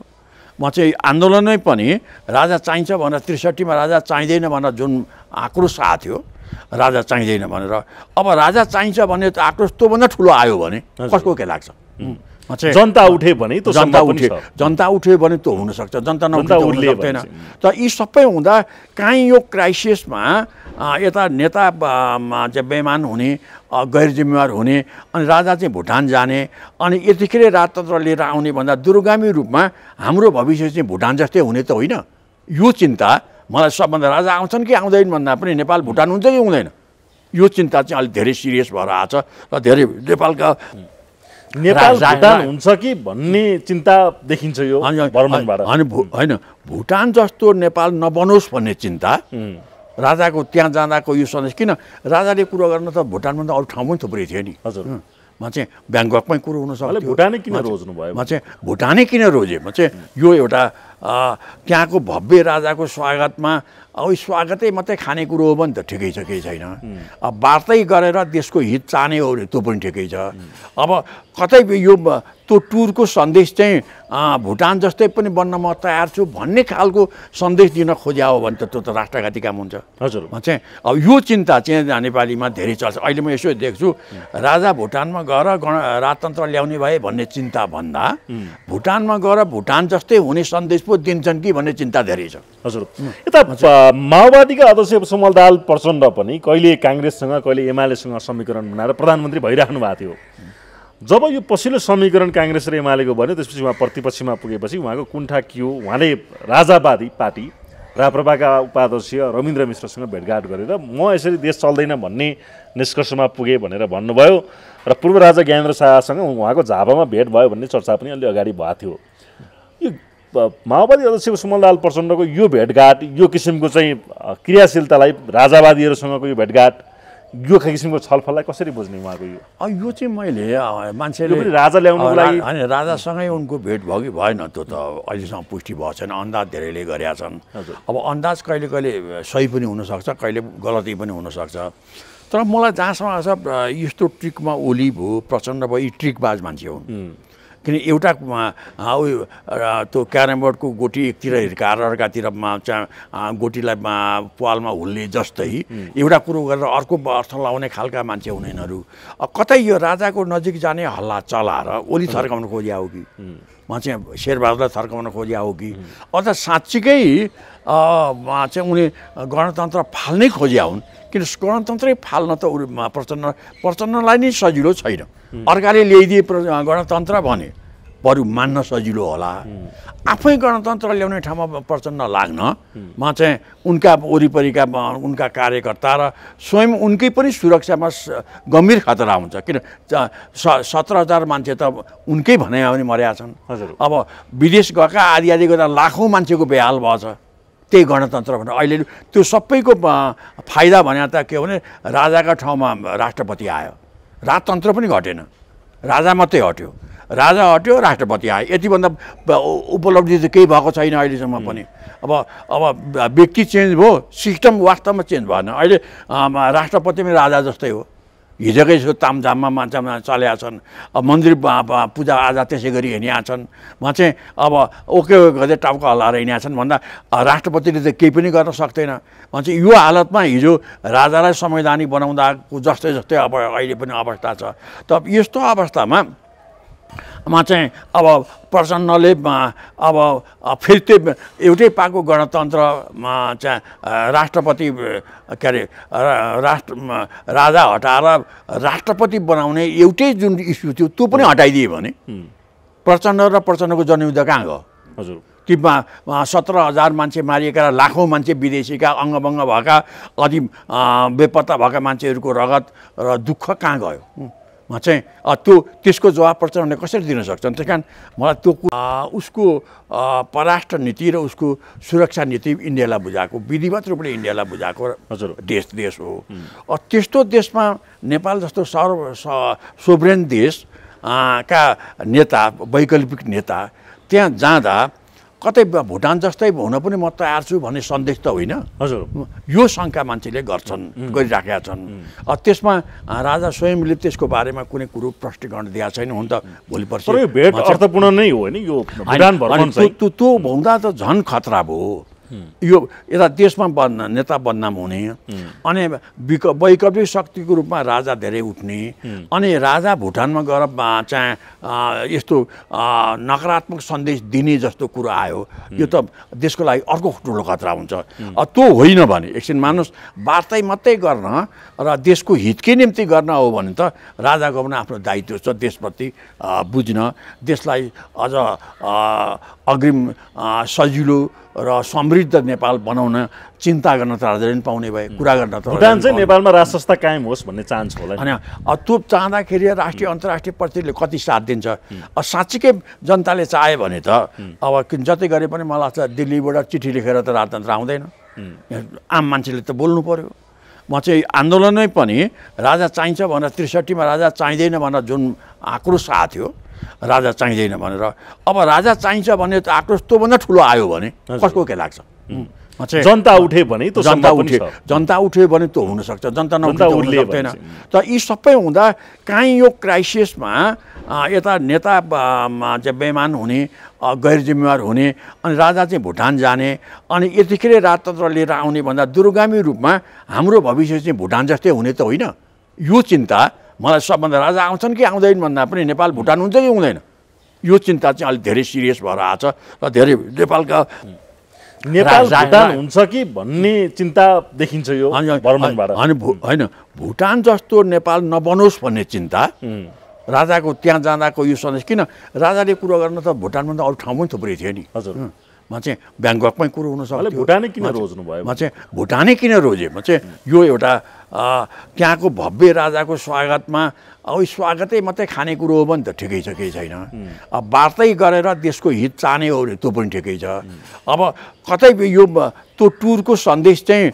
म चाहिँ आन्दोलनै पनि राजा चाहिन्छ भनेर त्रिसठीमा राजा चाहिँदैन भनेर जुन आक्रोश आएको थियो, राजा चाहिँदैन भनेर, अब राजा चाहिन्छ भन्ने आक्रोश त्योभन्दा ठुलो आयो भने कसको के लाग्छ? म जनता उठे भने त जनता उठे जनता उठ्यो भने त हुन सक्छ, जनता नउठ्यो त हुन सक्दैन। त यी सबै हुँदा काहीँ यो क्राइसिसमा यता नेता चाहिँ बेइमान हुने, गैर जिम्मेवार हुने, अनि राजा चाहिँ भुटान जाने, अनि यतिखेर राजतन्त्र लिएर आउने भन्दा दूरगामी रूपमा हाम्रो भविष्य चाहिँ भुटान जस्तै हुने त होइन। यो चिन्ता मलाई सबभन्दा राजा आउँछन् कि आउँदैन भन्दा पनि नेपाल भुटान हुन्छ कि हुँदैन यो चिन्ता चाहिँ अलिक धेरै सिरियस भएर आएको छ र धेरै नेपालका नेपाल भुटान हुन्छ कि भन्ने चिन्ता देखिन्छ यो भ्रमणबाट। अनि होइन भुटान जस्तो नेपाल नबनोस् भन्ने चिन्ता राजाको त्यहाँ जाँदाको यो सन्देश, किन राजाले कुरो गर्न त भुटानभन्दा अरू ठाउँ पनि थुप्रै थियो नि। हजुर म चाहिँ ब्याङ्ककमै कुरो हुन सक्छ, भुटानै किन रोज्नु भयो, म चाहिँ भुटानै किन रोजेँ, म चाहिँ यो एउटा त्यहाँको भव्य राजाको स्वागतमा अब स्वागतै मात्रै खानेकुरो हो भने त ठिकै छ, केही छैन। अब वार्तै गरेर देशको हित चाहने हो भने त्यो पनि ठिकै छ। अब कतै यो त्यो टुरको सन्देश चाहिँ भुटान जस्तै पनि बन्न म तयार छु भन्ने खालको सन्देश दिन खोज्या हो भने त त्यो त राष्ट्रघाती काम हुन्छ। हजुर म चाहिँ अब यो चिन्ता चाहिँ नेपालीमा धेरै चल्छ। अहिले म यसो देख्छु राजा भुटानमा गएर गण राजतन्त्र ल्याउने भए भन्ने चिन्ता भन्दा भुटानमा गएर भुटान जस्तै हुने सन्देश पो दिन्छन् कि भन्ने चिन्ता धेरै छ। हजुर यता माओवादीका अध्यक्ष समल दाहाल प्रचण्ड पनि कहिले काङ्ग्रेससँग कहिले एमालेसँग समीकरण बनाएर प्रधानमन्त्री भइराख्नु भएको थियो। जब यो पछिल्लो समीकरण काङ्ग्रेस र एमालेको भन्यो त्यसपछि उहाँ प्रतिपक्षमा पुगेपछि उहाँको कुण्ठा के हो, उहाँले राजावादी पार्टी राप्रपाका उपाध्यक्ष रविन्द्र मिश्रसँग भेटघाट गरेर म यसरी देश चल्दैन भन्ने निष्कर्षमा पुगेँ भनेर भन्नुभयो र पूर्व राजा ज्ञानेन्द्र शाहसँग उहाँको झापामा भेट भयो भन्ने चर्चा पनि अलि अगाडि भएको थियो। यो माओवादी अध्यक्ष समललाल प्रचण्डको यो भेटघाट, यो किसिमको चाहिँ क्रियाशीलतालाई, राजावादीहरूसँगको यो भेटघाट, यो किसिमको छलफललाई कसरी बुझ्ने उहाँको यो यो चाहिँ मैले मान्छेले पनि राजा ल्याउनुको लागि होइन राजासँगै उनको भेट भयो कि भएन त्यो त अहिलेसम्म पुष्टि भएको छैन। अन्दाज धेरैले गरेका छन्। अब अन्दाज कहिले कहिले सही पनि हुनसक्छ, कहिले गलती पनि हुनसक्छ। तर मलाई जहाँसम्म आएको छ यस्तो ट्रिकमा ओली भयो, प्रचण्ड भयो, यी ट्रिकबाज मान्छे हुन्। किन एउटा त्यो क्यारम बोर्डको गोटी एकतिर हिर्काएर अर्कातिर गोटीलाई पालमा हुल्ने जस्तै एउटा कुरो गरेर अर्को अर्थ लाउने खालका मान्छे हुनेनहरू। कतै यो राजाको नजिक जाने हल्ला चलाएर ओली थर्काउन खोज्या हो कि म चाहिँ शेरबहादुरलाई थर्काउन खोज्या हो कि अथवा साँच्चीकै चाहिँ उनी गणतन्त्र फाल्नै खोज्या हुन्। किन गणतन्त्रै फाल्न त उ प्रचण्ड प्रचण्डलाई नै सजिलो छैन, अर्काले ल्याइदिए गणतन्त्र भने बरु मान्न सजिलो होला। आफै गणतन्त्र ल्याउने ठाउँमा प्रचण्ड लाग्नमा चाहिँ उनका वरिपरिका उनका कार्यकर्ता र स्वयं उनकै पनि सुरक्षामा गम्भीर खतरा हुन्छ। किन सत्र हजार मान्छे त उनकै भनाइमा पनि मर्या छन्। अब विदेश गएका आदि आदि गर्दा लाखौँ मान्छेको बेहाल भएछ। त्यही गणतन्त्र भनेर अहिले त्यो सबैको फाइदा भने त के हो भने राजाका ठाउँमा राष्ट्रपति आयो, राजतन्त्र पनि घटेन, राजा मात्रै हट्यो, राजा हट्यो राष्ट्रपति आयो। यतिभन्दा उपलब्धि त केही भएको छैन अहिलेसम्म पनि। अब अब व्यक्ति चेन्ज भयो, सिस्टम वास्तवमा चेन्ज भएन। अहिले राष्ट्रपति पनि राजा जस्तै हो, हिजोकै जस्तो तामझाममा मान्छामा चल्या छन्। अब मन्दिर पूजाआजा त्यसै गरी हिँडिया छन्। म चाहिँ अब ओके गर्दै टाउको हल्लाएर हिँडिया छन् भन्दा राष्ट्रपतिले त केही पनि गर्न सक्दैन। म चाहिँ यो हालतमा हिजो राजालाई संवैधानिक बनाउँदाको जस्तै जस्तै अब अहिले पनि अवस्था छ। त यस्तो अवस्थामा म चाहिँ अब प्रचण्डले अब फेरि त्यो एउटै पाएको गणतन्त्रमा चाहिँ राष्ट्रपति के अरे राष्ट्र राजा हटाएर राष्ट्रपति बनाउने एउटै जुन इस्यु थियो त्यो पनि हटाइदियो भने प्रचण्ड र प्रचण्डको जनयुद्ध कहाँ गयो? हजुर कि सत्र हजार मान्छे मारिएका, लाखौँ मान्छे विदेशीका, अङ्गभङ्ग भएका, अति बेपत्ता भएका मान्छेहरूको रगत र दुःख कहाँ गयो? म चाहिँ त्यो त्यसको जवाब प्रचण्डले कसरी दिन सक्छन्? त्यस कारण मलाई त्यो उसको परराष्ट्र नीति र उसको सुरक्षा नीति इन्डियालाई बुझाएको, विधिवत रूपले इन्डियालाई बुझाएको हजुर देश देश हो। त्यस्तो देशमा नेपाल जस्तो सर्व सोभरेन देश का नेता, वैकल्पिक नेता त्यहाँ जाँदा कतै भुटान जस्तै हुन पनि म तयार छु भन्ने सन्देश त होइन। हजुर यो शङ्का मान्छेले गर्छन्, गरिराखेका छन्। त्यसमा राजा स्वयंले त्यसको बारेमा कुनै कुरो प्रष्टीकरण दिएको छैन। हुन त भोलि पर्छ भेट अर्थपूर्ण नै हो नि यो भुटान भ्रमण चाहिँ, त्यो हुँदा त झन् खतरा भयो। यो यता देशमा बदनाम नेता बदनाम हुने अनि वैकल्पिक शक्तिको रूपमा राजा धेरै उठ्ने अनि राजा भुटानमा गएर चाहिँ यस्तो नकारात्मक सन्देश दिने जस्तो कुरा आयो, यो त देशको लागि अर्को ठुलो खतरा हुन्छ। त्यो होइन भने एकछिन मानुस वार्तै मात्रै गर्न र देशको हितकै निम्ति गर्न हो भने त राजाको पनि आफ्नो दायित्व छ देशप्रति बुझ्न, देशलाई अझ अग्रिम सजिलो र समृद्ध नेपाल बनाउन चिन्ता गर्न त राजाले पनि पाउने भए, कुरा गर्न त भुटान चाहिँ नेपालमा राष्ट्र संस्था कायम होस् भन्ने चाहन्छ होला हैन। त्यो चाहँदाखेरि राष्ट्रिय अन्तर्राष्ट्रिय प्रतिले कति साथ दिन्छ? साँच्चीकै जनताले चाहे भने त अब जति गरे पनि मलाई लाग्छ दिल्लीबाट चिठी लेखेर त राजतन्त्र आउँदैन, आम मान्छेले त बोल्नु पर्यो। म चाहिँ आन्दोलनमै पनि राजा चाहिन्छ भनेर त्रिसठीमा राजा चाहिँदैन भनेर जुन आक्रोश आथ्यो, राजा चाहिँदैन भनेर, अब राजा चाहिन्छ भने त आक्रोश त्योभन्दा ठुलो आयो भने कसको के लाग्छ? जनता उठ्यो भने त जनता उठ्यो जनता उठ्यो भने त हुनसक्छ, जनता नउठ्यो हुँदैन। त यी सबै हुँदा काहीँ यो क्राइसिसमा यता नेता बेमान हुने, गैर जिम्मेवार हुने अनि राजा चाहिँ भुटान जाने अनि यतिखेर राजतन्त्र लिएर आउने भन्दा दूरगामी रूपमा हाम्रो भविष्य चाहिँ भुटान जस्तै हुने त होइन। यो चिन्ता मलाई सबभन्दा राजा आउँछन् कि आउँदैन भन्दा पनि नेपाल भुटान हुन्छ कि हुँदैन यो चिन्ता चाहिँ अलिक धेरै सिरियस भएर आएको छ र धेरै नेपालका नेपाल भुटान हुन्छ कि भन्ने चिन्ता देखिन्छ यो भ्रमणबाट। अनि होइन भुटान जस्तो नेपाल नबनोस् भन्ने चिन्ता राजाको त्यहाँ जाँदाको यो सन्देश, किन राजाले कुरो गर्न त भुटानभन्दा अरू ठाउँ पनि थुप्रै थियो नि। हजुर, म चाहिँ ब्याङ्ककमै कुरो हुन सक्छ, भुटानै किन रोज्नु भयो? म चाहिँ भुटानै किन रोजेँ? म चाहिँ यो एउटा त्यहाँको भव्य राजाको स्वागतमा अब स्वागतै मात्रै खानेकुरो हो भने त ठिकै छ, केही छैन। अब वार्तै गरेर देशको हित चाहने हो भने त्यो पनि ठिकै छ। अब कतै यो त्यो टुरको सन्देश चाहिँ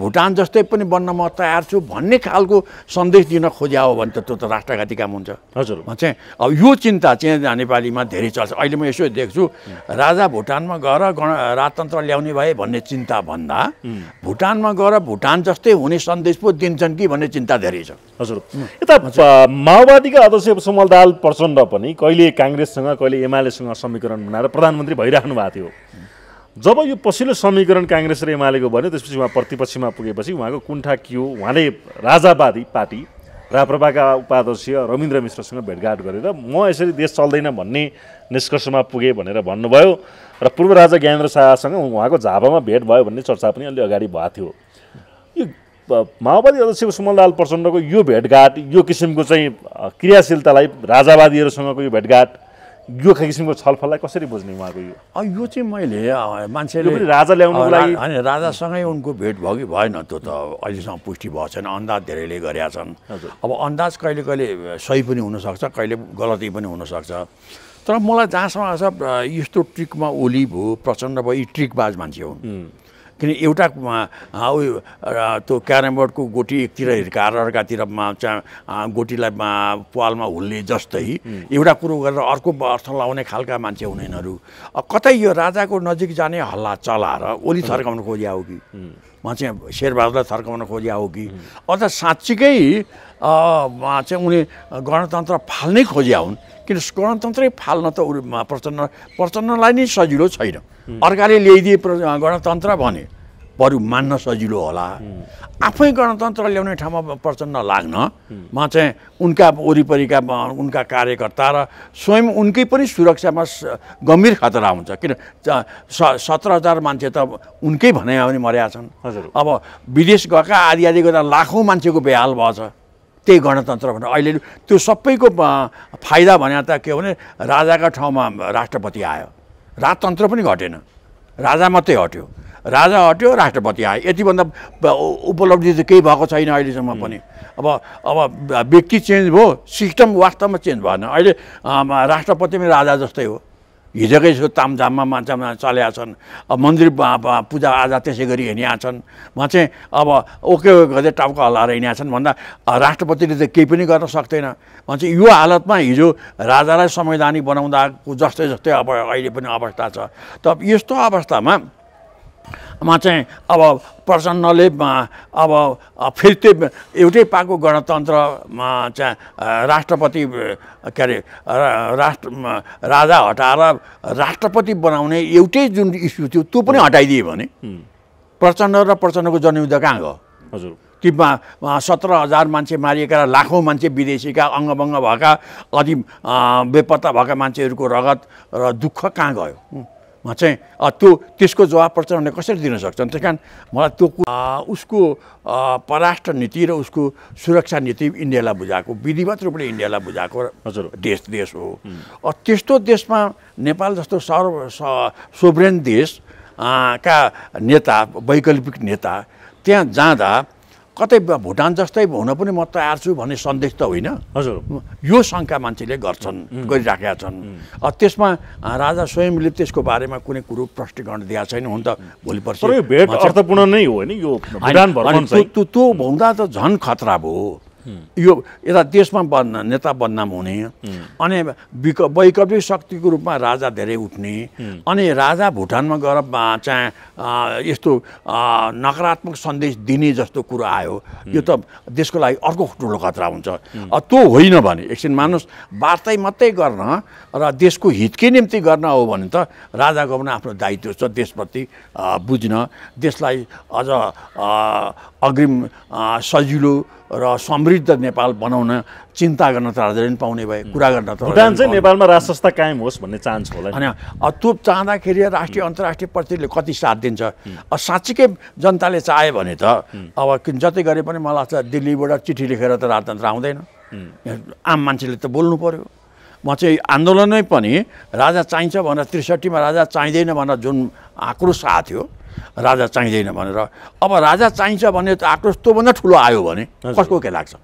भुटान जस्तै पनि बन्न म तयार छु भन्ने खालको सन्देश दिन खोज्या हो भने त त्यो त राष्ट्रघाती काम हुन्छ। हजुर, म चाहिँ अब यो चिन्ता चाहिँ नेपालीमा धेरै चल्छ। अहिले म यसो देख्छु राजा भुटानमा गएर गण राजतन्त्र ल्याउने भए भन्ने चिन्ता भन्दा भुटानमा गएर भुटान जस्तै हुने सन्देश पो दिन्छन् कि भन्ने चिन्ता धेरै छ। हजुर, यता माओवादीका अध्यक्ष सोमल दाहाल प्रचण्ड पनि कहिले काङ्ग्रेससँग कहिले एमालेसँग समीकरण बनाएर प्रधानमन्त्री भइराख्नु भएको थियो। जब यो पछिल्लो समीकरण काङ्ग्रेस र एमालेको भन्यो त्यसपछि उहाँ प्रतिपक्षमा पुगेपछि उहाँको कुण्ठा के हो? उहाँले राजावादी पार्टी राप्रपाका उपाध्यक्ष रविन्द्र मिश्रसँग भेटघाट गरेर म यसरी देश चल्दैन भन्ने निष्कर्षमा पुगेँ भनेर भन्नुभयो र पूर्व राजा ज्ञानेन्द्र शाहसँग उहाँको झापामा भेट भयो भन्ने चर्चा पनि अलि अगाडि भएको थियो। यो माओवादी अध्यक्ष सोमललाल प्रचण्डको यो भेटघाट, यो किसिमको चाहिँ क्रियाशीलतालाई, राजावादीहरूसँगको यो भेटघाट, यो किसिमको छलफललाई कसरी बुझ्ने उहाँको यो? यो चाहिँ मैले मान्छेले राजा ल्याउनुको लागि होइन, राजासँगै उनको भेट भयो कि भएन त्यो त अहिलेसम्म पुष्टि भएको छैन। अन्दाज धेरैले गरेका छन्। अब अन्दाज कहिले कहिले सही पनि हुनसक्छ, कहिले गलती पनि हुनसक्छ। तर मलाई जहाँसम्म आएको छ यस्तो ट्रिकमा ओली भयो, प्रचण्ड भयो, यी ट्रिकबाज मान्छे हुन्। किन एउटा त्यो क्यारम बोर्डको गोटी एकतिर हिर्काएर अर्कातिर गोटीलाई पालमा हुल्ने जस्तै एउटा कुरो गरेर अर्को अर्थ लाउने खालका मान्छे हुनेहरू। कतै यो राजाको नजिक जाने हल्ला चलाएर ओली थर्काउन खोज्या हो कि म चाहिँ शेरबहादुरलाई थर्काउन खोज्या हो कि अझ साँच्चीकै चाहिँ उनी गणतन्त्र फाल्नै खोज्या हुन्? किन गणतन्त्रै फाल्न त प्रचण्ड प्रचण्डलाई नै सजिलो छैन। अर्काले ल्याइदिए गणतन्त्र भने बरु मान्न सजिलो होला, आफै गणतन्त्र ल्याउने ठाउँमा प्रचण्ड लाग्न म चाहिँ उनका वरिपरिका उनका कार्यकर्ता र स्वयं उनकै पनि सुरक्षामा गम्भीर खतरा हुन्छ। किन सत्र हजार मान्छे त उनकै भनाइ हो भने मर्या छन्। अब विदेश गएका आदि आदि गर्दा लाखौँ मान्छेको बेहाल भएछ। त्यही गणतन्त्र भनेर अहिले त्यो सबैको फाइदा भने त के हो भने राजाका ठाउँमा राष्ट्रपति आयो, राजतन्त्र पनि घटेन, राजा मात्रै हट्यो। राजा हट्यो, राष्ट्रपति आयो, यतिभन्दा उपलब्धि त केही भएको छैन अहिलेसम्म पनि। अब अब व्यक्ति चेन्ज भयो, सिस्टम वास्तवमा चेन्ज भएन। अहिले राष्ट्रपति पनि राजा जस्तै हो, हिजोकै जस्तो तामझाममा मान्छेमा चल्या छन्। अब मन्दिर पूजा आजा त्यसै गरी हिँडिया छन्। म चाहिँ अब ओके गर्दै टाउको हल्लाएर हिँडिया छन् भन्दा राष्ट्रपतिले त केही पनि गर्न सक्दैन। म चाहिँ यो हालतमा हिजो राजालाई संवैधानिक बनाउँदाको जस्तै जस्तै अब अहिले पनि अवस्था छ। त यस्तो अवस्थामा मा चाहिँ अब प्रचण्डले अब फिर्ते एउटै पाको गणतन्त्रमा चाहिँ राष्ट्रपति के अरे राष्ट्र राजा हटाएर राष्ट्रपति बनाउने एउटै जुन इस्यु थियो त्यो पनि हटाइदिए भने प्रचण्ड र प्रचण्डको जनयुद्ध कहाँ गयो हजुर कि सत्रह हजार मान्छे मारिएका र लाखौँ मान्छे विदेशीका अङ्गभङ्ग भएका अति बेपत्ता भएका मान्छेहरूको रगत र दुःख कहाँ गयो म चाहिँ त्यो त्यसको जवाब प्रचण्डले कसरी दिन सक्छन् त्यस कारण मलाई त्यो उसको परराष्ट्र नीति र उसको सुरक्षा नीति इन्डियालाई बुझाएको विधिवत रूपले इन्डियालाई बुझाएको हजुर देश देश हो त्यस्तो देशमा नेपाल जस्तो सर्व सोभरेन देश का नेता वैकल्पिक नेता त्यहाँ जाँदा कतै भुटान जस्तै हुन पनि म तयार छु भन्ने सन्देश त होइन हजुर यो शङ्का मान्छेले गर्छन् गरिराखेका छन् अब त्यसमा राजा स्वयंले त्यसको बारेमा कुनै कुरो प्रष्टीकरण दिएको छैन हुन त भोलि पर्छ तर यो भेट अर्थपूर्ण नै हो हैन यो भुटान भ्रमण चाहिँ त्यो त्यो भन्दा त झन खतरा भयो यो यता देशमा बन्न नेता बदनाम हुने अनि वैकल्पिक शक्तिको रूपमा राजा धेरै उठ्ने अनि राजा भुटानमा गएर चाहिँ यस्तो नकारात्मक सन्देश दिने जस्तो कुरो आयो यो त देशको लागि अर्को ठुलो खतरा हुन्छ त्यो होइन भने एकछिन मानुस वार्तै मात्रै गर्न र देशको हितकै निम्ति गर्न हो भने त राजाको पनि आफ्नो दायित्व छ देशप्रति बुझ्न देशलाई अझ अग्रिम सजिलो र समृद्ध नेपाल बनाउन चिन्ता गर्न त राजाले पाउने भए कुरा गर्न त भुटान चाहिँ नेपालमा राष्ट्र संस्था कायम होस् भन्ने चाहन्छ होला हैन त्यो चाहँदाखेरि राष्ट्रिय अन्तर्राष्ट्रिय प्रतिले कति साथ दिन्छ साँच्चीकै जनताले चाहे भने त अब किन जति गरे पनि मलाई लाग्छ दिल्लीबाट चिठी लेखेर त राजतन्त्र आउँदैन आम मान्छेले त बोल्नु पर्यो म चाहिँ आन्दोलनमै पनि राजा चाहिन्छ भनेर त्रिसठीमा राजा चाहिँदैन भनेर जुन आक्रोश आथ्यो राजा चाहिँदैन भनेर अब राजा चाहिन्छ भने त आक्रोश त्योभन्दा ठुलो आयो भने कसको के लाग्छ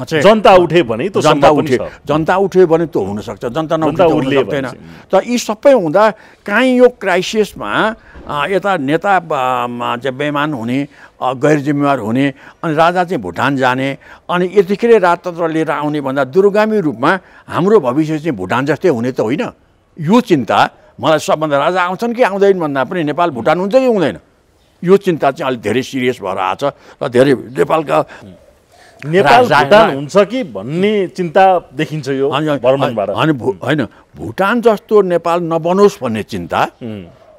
जनता उठ्यो भने त जनता उठ्यो जनता उठ्यो भने त हुनसक्छ जनता नउठ्यो भने त यी सबै हुँदा काहीँ यो क्राइसिसमा यता नेता बेमान हुने गैर जिम्मेवार हुने अनि राजा चाहिँ भुटान जाने अनि यतिखेर राजतन्त्र लिएर आउने भन्दा दूरगामी रूपमा हाम्रो भविष्य चाहिँ भुटान जस्तै हुने त होइन यो चिन्ता मलाई सबभन्दा राजा आउँछन् कि आउँदैन भन्दा पनि नेपाल भुटान हुन्छ कि हुँदैन यो चिन्ता चाहिँ अलिक धेरै सिरियस भएर आएको छ र धेरै नेपालका नेपाल भुटान हुन्छ कि भन्ने चिन्ता देखिन्छ यो भ्रमणबाट अनि होइन भुटान जस्तो नेपाल नबनोस् भन्ने चिन्ता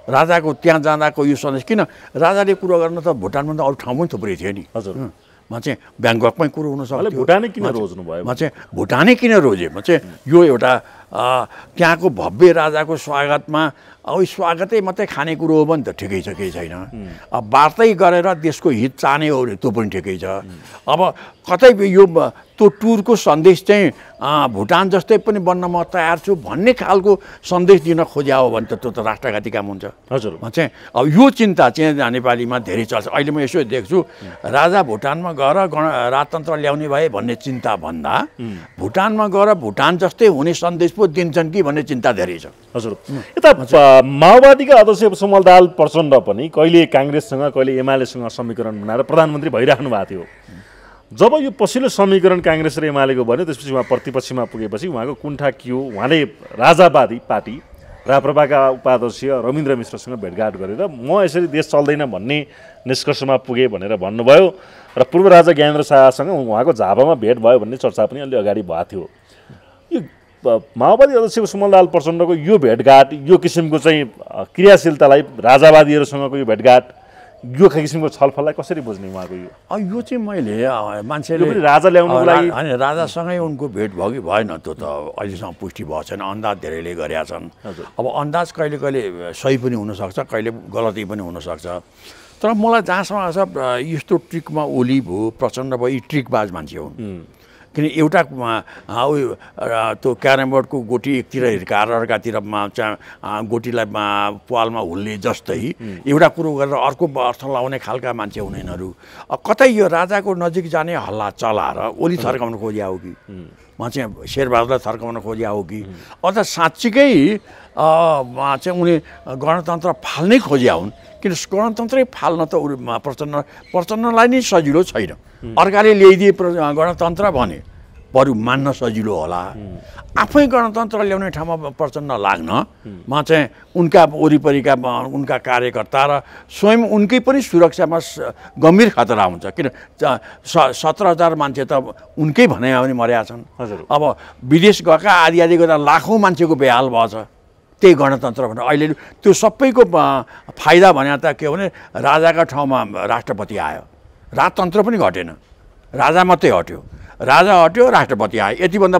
राजाको त्यहाँ जाँदाको यो सन्देश किन राजाले कुरो गर्न त भुटानभन्दा अरू ठाउँ पनि थुप्रै थियो नि हजुर म चाहिँ ब्याङ्ककमै कुरो हुन सक्छ भुटानै किन रोज्नु भयो म चाहिँ भुटानै किन रोजे म चाहिँ यो एउटा त्यहाँको भव्य राजाको स्वागतमा अब स्वागतै मात्रै खानेकुरो हो भने त ठिकै छ केही छैन अब वार्तै गरेर देशको हित चाहने हो भने त्यो पनि ठिकै छ अब कतै यो त्यो टुरको सन्देश चाहिँ भुटान जस्तै पनि बन्न म तयार छु भन्ने खालको सन्देश दिन खोज्या हो भने त त्यो त राष्ट्रघाती काम हुन्छ हजुर म चाहिँ अब यो चिन्ता चाहिँ नेपालीमा धेरै चल्छ अहिले म यसो देख्छु राजा भुटानमा गएर गण राजतन्त्र ल्याउने भए भन्ने चिन्ता भन्दा भुटानमा गएर भुटान जस्तै हुने सन्देश पो दिन्छन् कि भन्ने चिन्ता धेरै छ हजुर यता माओवादीका अध्यक्ष सोमल दाहाल प्रचण्ड पनि कहिले काङ्ग्रेससँग कहिले एमालेसँग समीकरण बनाएर प्रधानमन्त्री भइराख्नु भएको थियो जब यो पछिल्लो समीकरण काङ्ग्रेस र एमालेको भन्यो त्यसपछि उहाँ प्रतिपक्षमा पुगेपछि उहाँको कुण्ठा के हो उहाँले राजावादी पार्टी राप्रपाका उपाध्यक्ष रविन्द्र मिश्रसँग भेटघाट गरेर म यसरी देश चल्दैन भन्ने निष्कर्षमा पुगे भनेर भन्नुभयो र पूर्व राजा ज्ञानेन्द्र शाहसँग उहाँको झापामा भेट भयो भन्ने चर्चा पनि अलि अगाडि भएको थियो यो माओवादी अध्यक्ष सोमल दाहाल प्रचण्डको यो भेटघाट यो किसिमको चाहिँ क्रियाशीलतालाई राजावादीहरूसँगको यो भेटघाट यो किसिमको छलफललाई कसरी बुझ्ने उहाँको यो यो चाहिँ मैले मान्छेले पनि राजा ल्याउनुको लागि होइन राजासँगै उनको भेट भयो कि भएन त्यो त अहिलेसम्म पुष्टि भएको छैन अन्दाज धेरैले गरेका छन् अब अन्दाज कहिले कहिले सही पनि हुनसक्छ कहिले गलती पनि हुनसक्छ तर मलाई जहाँसम्म आउँछ यस्तो ट्रिकमा ओली भयो प्रचण्ड भयो यी ट्रिकबाज मान्छे हुन् किन एउटा उयो त्यो क्यारम बोर्डको गोटी एकतिर हिर्काएर अर्कातिर चाहिँ गोटीलाई पालमा हुल्ने जस्तै एउटा कुरो गरेर अर्को अर्थ लाउने खालका मान्छे हुनेहरू कतै यो राजाको नजिक जाने हल्ला चलाएर ओली थर्काउन खोज्या हो कि म चाहिँ शेरबहादुरलाई थर्काउन खोज्या हो कि अझ साँच्चीकै चाहिँ उनी गणतन्त्र फाल्नै खोज्या हुन् किन गणतन्त्रै फाल्न त उमा प्रचण्ड प्रचण्डलाई नै सजिलो छैन अर्काले ल्याइदिए गणतन्त्र भने बरू मान्न सजिलो होला। आफै गणतन्त्र ल्याउने ठाउँमा प्रचण्ड लाग्न म चाहिँ उनका वरिपरिका उनका कार्यकर्ता र स्वयं उनकै पनि सुरक्षामा गम्भीर खतरा हुन्छ। किन सत्र हजार मान्छे त उनकै भनाइ हो भने मर्या छन्। अब विदेश गएका आदि आदि गर्दा लाखौँ मान्छेको बेहाल भएछ। त्यही गणतन्त्र भनेर अहिले त्यो सबैको फाइदा भने त के हो भने राजाका ठाउँमा राष्ट्रपति आयो, राजतन्त्र पनि घटेन, राजा मात्रै हट्यो। राजा हट्यो राष्ट्रपति आयो, यतिभन्दा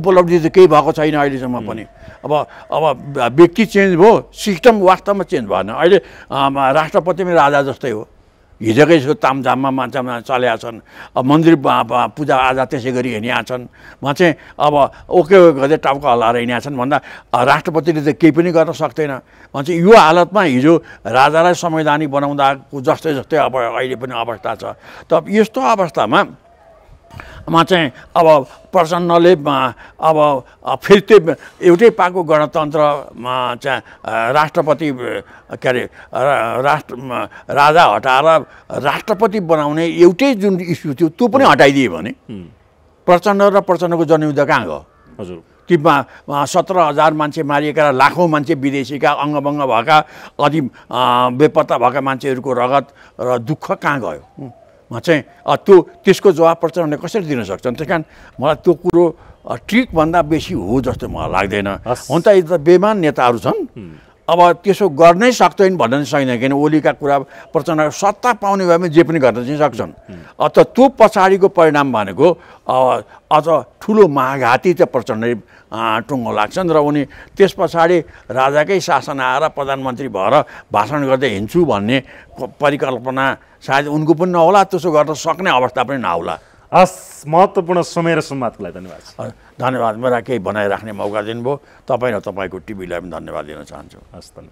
उपलब्धि त केही भएको छैन अहिलेसम्म पनि। अब अब व्यक्ति चेन्ज भयो, सिस्टम वास्तवमा चेन्ज भएन। अहिले राष्ट्रपति पनि राजा जस्तै हो, हिजोकै जस्तो तामझाममा मान्छेमा चल्या छन्। अब मन्दिर पूजाआजा त्यसै गरी हिँडिया छन्। म चाहिँ अब ओके गर्दै टाउको हल्लाएर हिँडिया छन् भन्दा राष्ट्रपतिले त केही पनि गर्न सक्दैन। म चाहिँ यो हालतमा हिजो राजालाई संवैधानिक बनाउँदाको जस्तै जस्तै अब अहिले पनि अवस्था छ। त यस्तो अवस्थामा म चाहिँ अब प्रचण्डले अब फेरि त्यो एउटै पाको गणतन्त्रमा चाहिँ राष्ट्रपति के अरे राष्ट्र राजा हटाएर राष्ट्रपति बनाउने एउटै जुन इस्यु थियो त्यो पनि हटाइदियो भने प्रचण्ड र प्रचण्डको जनयुद्ध कहाँ गयो? हजुर, कि सत्र हजार मान्छे मारिएका, लाखौँ मान्छे विदेशीका, अङ्गभङ्ग भएका, अति बेपत्ता भएका मान्छेहरूको रगत र दुःख कहाँ गयो? म चाहिँ त्यो त्यसको जवाब प्रचण्डले कसरी दिन सक्छन्? त्यस कारण मलाई त्यो कुरो ट्रिकभन्दा बेसी हो जस्तो मलाई लाग्दैन। हुन त यी त बेमान नेताहरू छन्, अब त्यसो गर्नै सक्दैन भन्न छैन। किन ओलीका कुरा प्रचण्ड सत्ता पाउने भए पनि जे पनि गर्न चाहिँ सक्छन्। अत त्यो पछाडिको परिणाम भनेको अझ ठुलो महाघाती त प्रचण्डले टुङ्गो लाग्छन् र उनी त्यस पछाडि राजाकै शासन आएर प्रधानमन्त्री भएर भाषण गर्दै हिँड्छु भन्ने परिकल्पना सायद उनको पनि नहोला, त्यसो गर्न सक्ने अवस्था पनि नहोला। हस्, महत्त्वपूर्ण समय र संवादको लागि धन्यवाद। धन्यवाद। मलाई केही बनाइराख्ने मौका दिनुभयो। तपाईँ र तपाईँको टिभीलाई पनि धन्यवाद दिन चाहन्छु। हस्।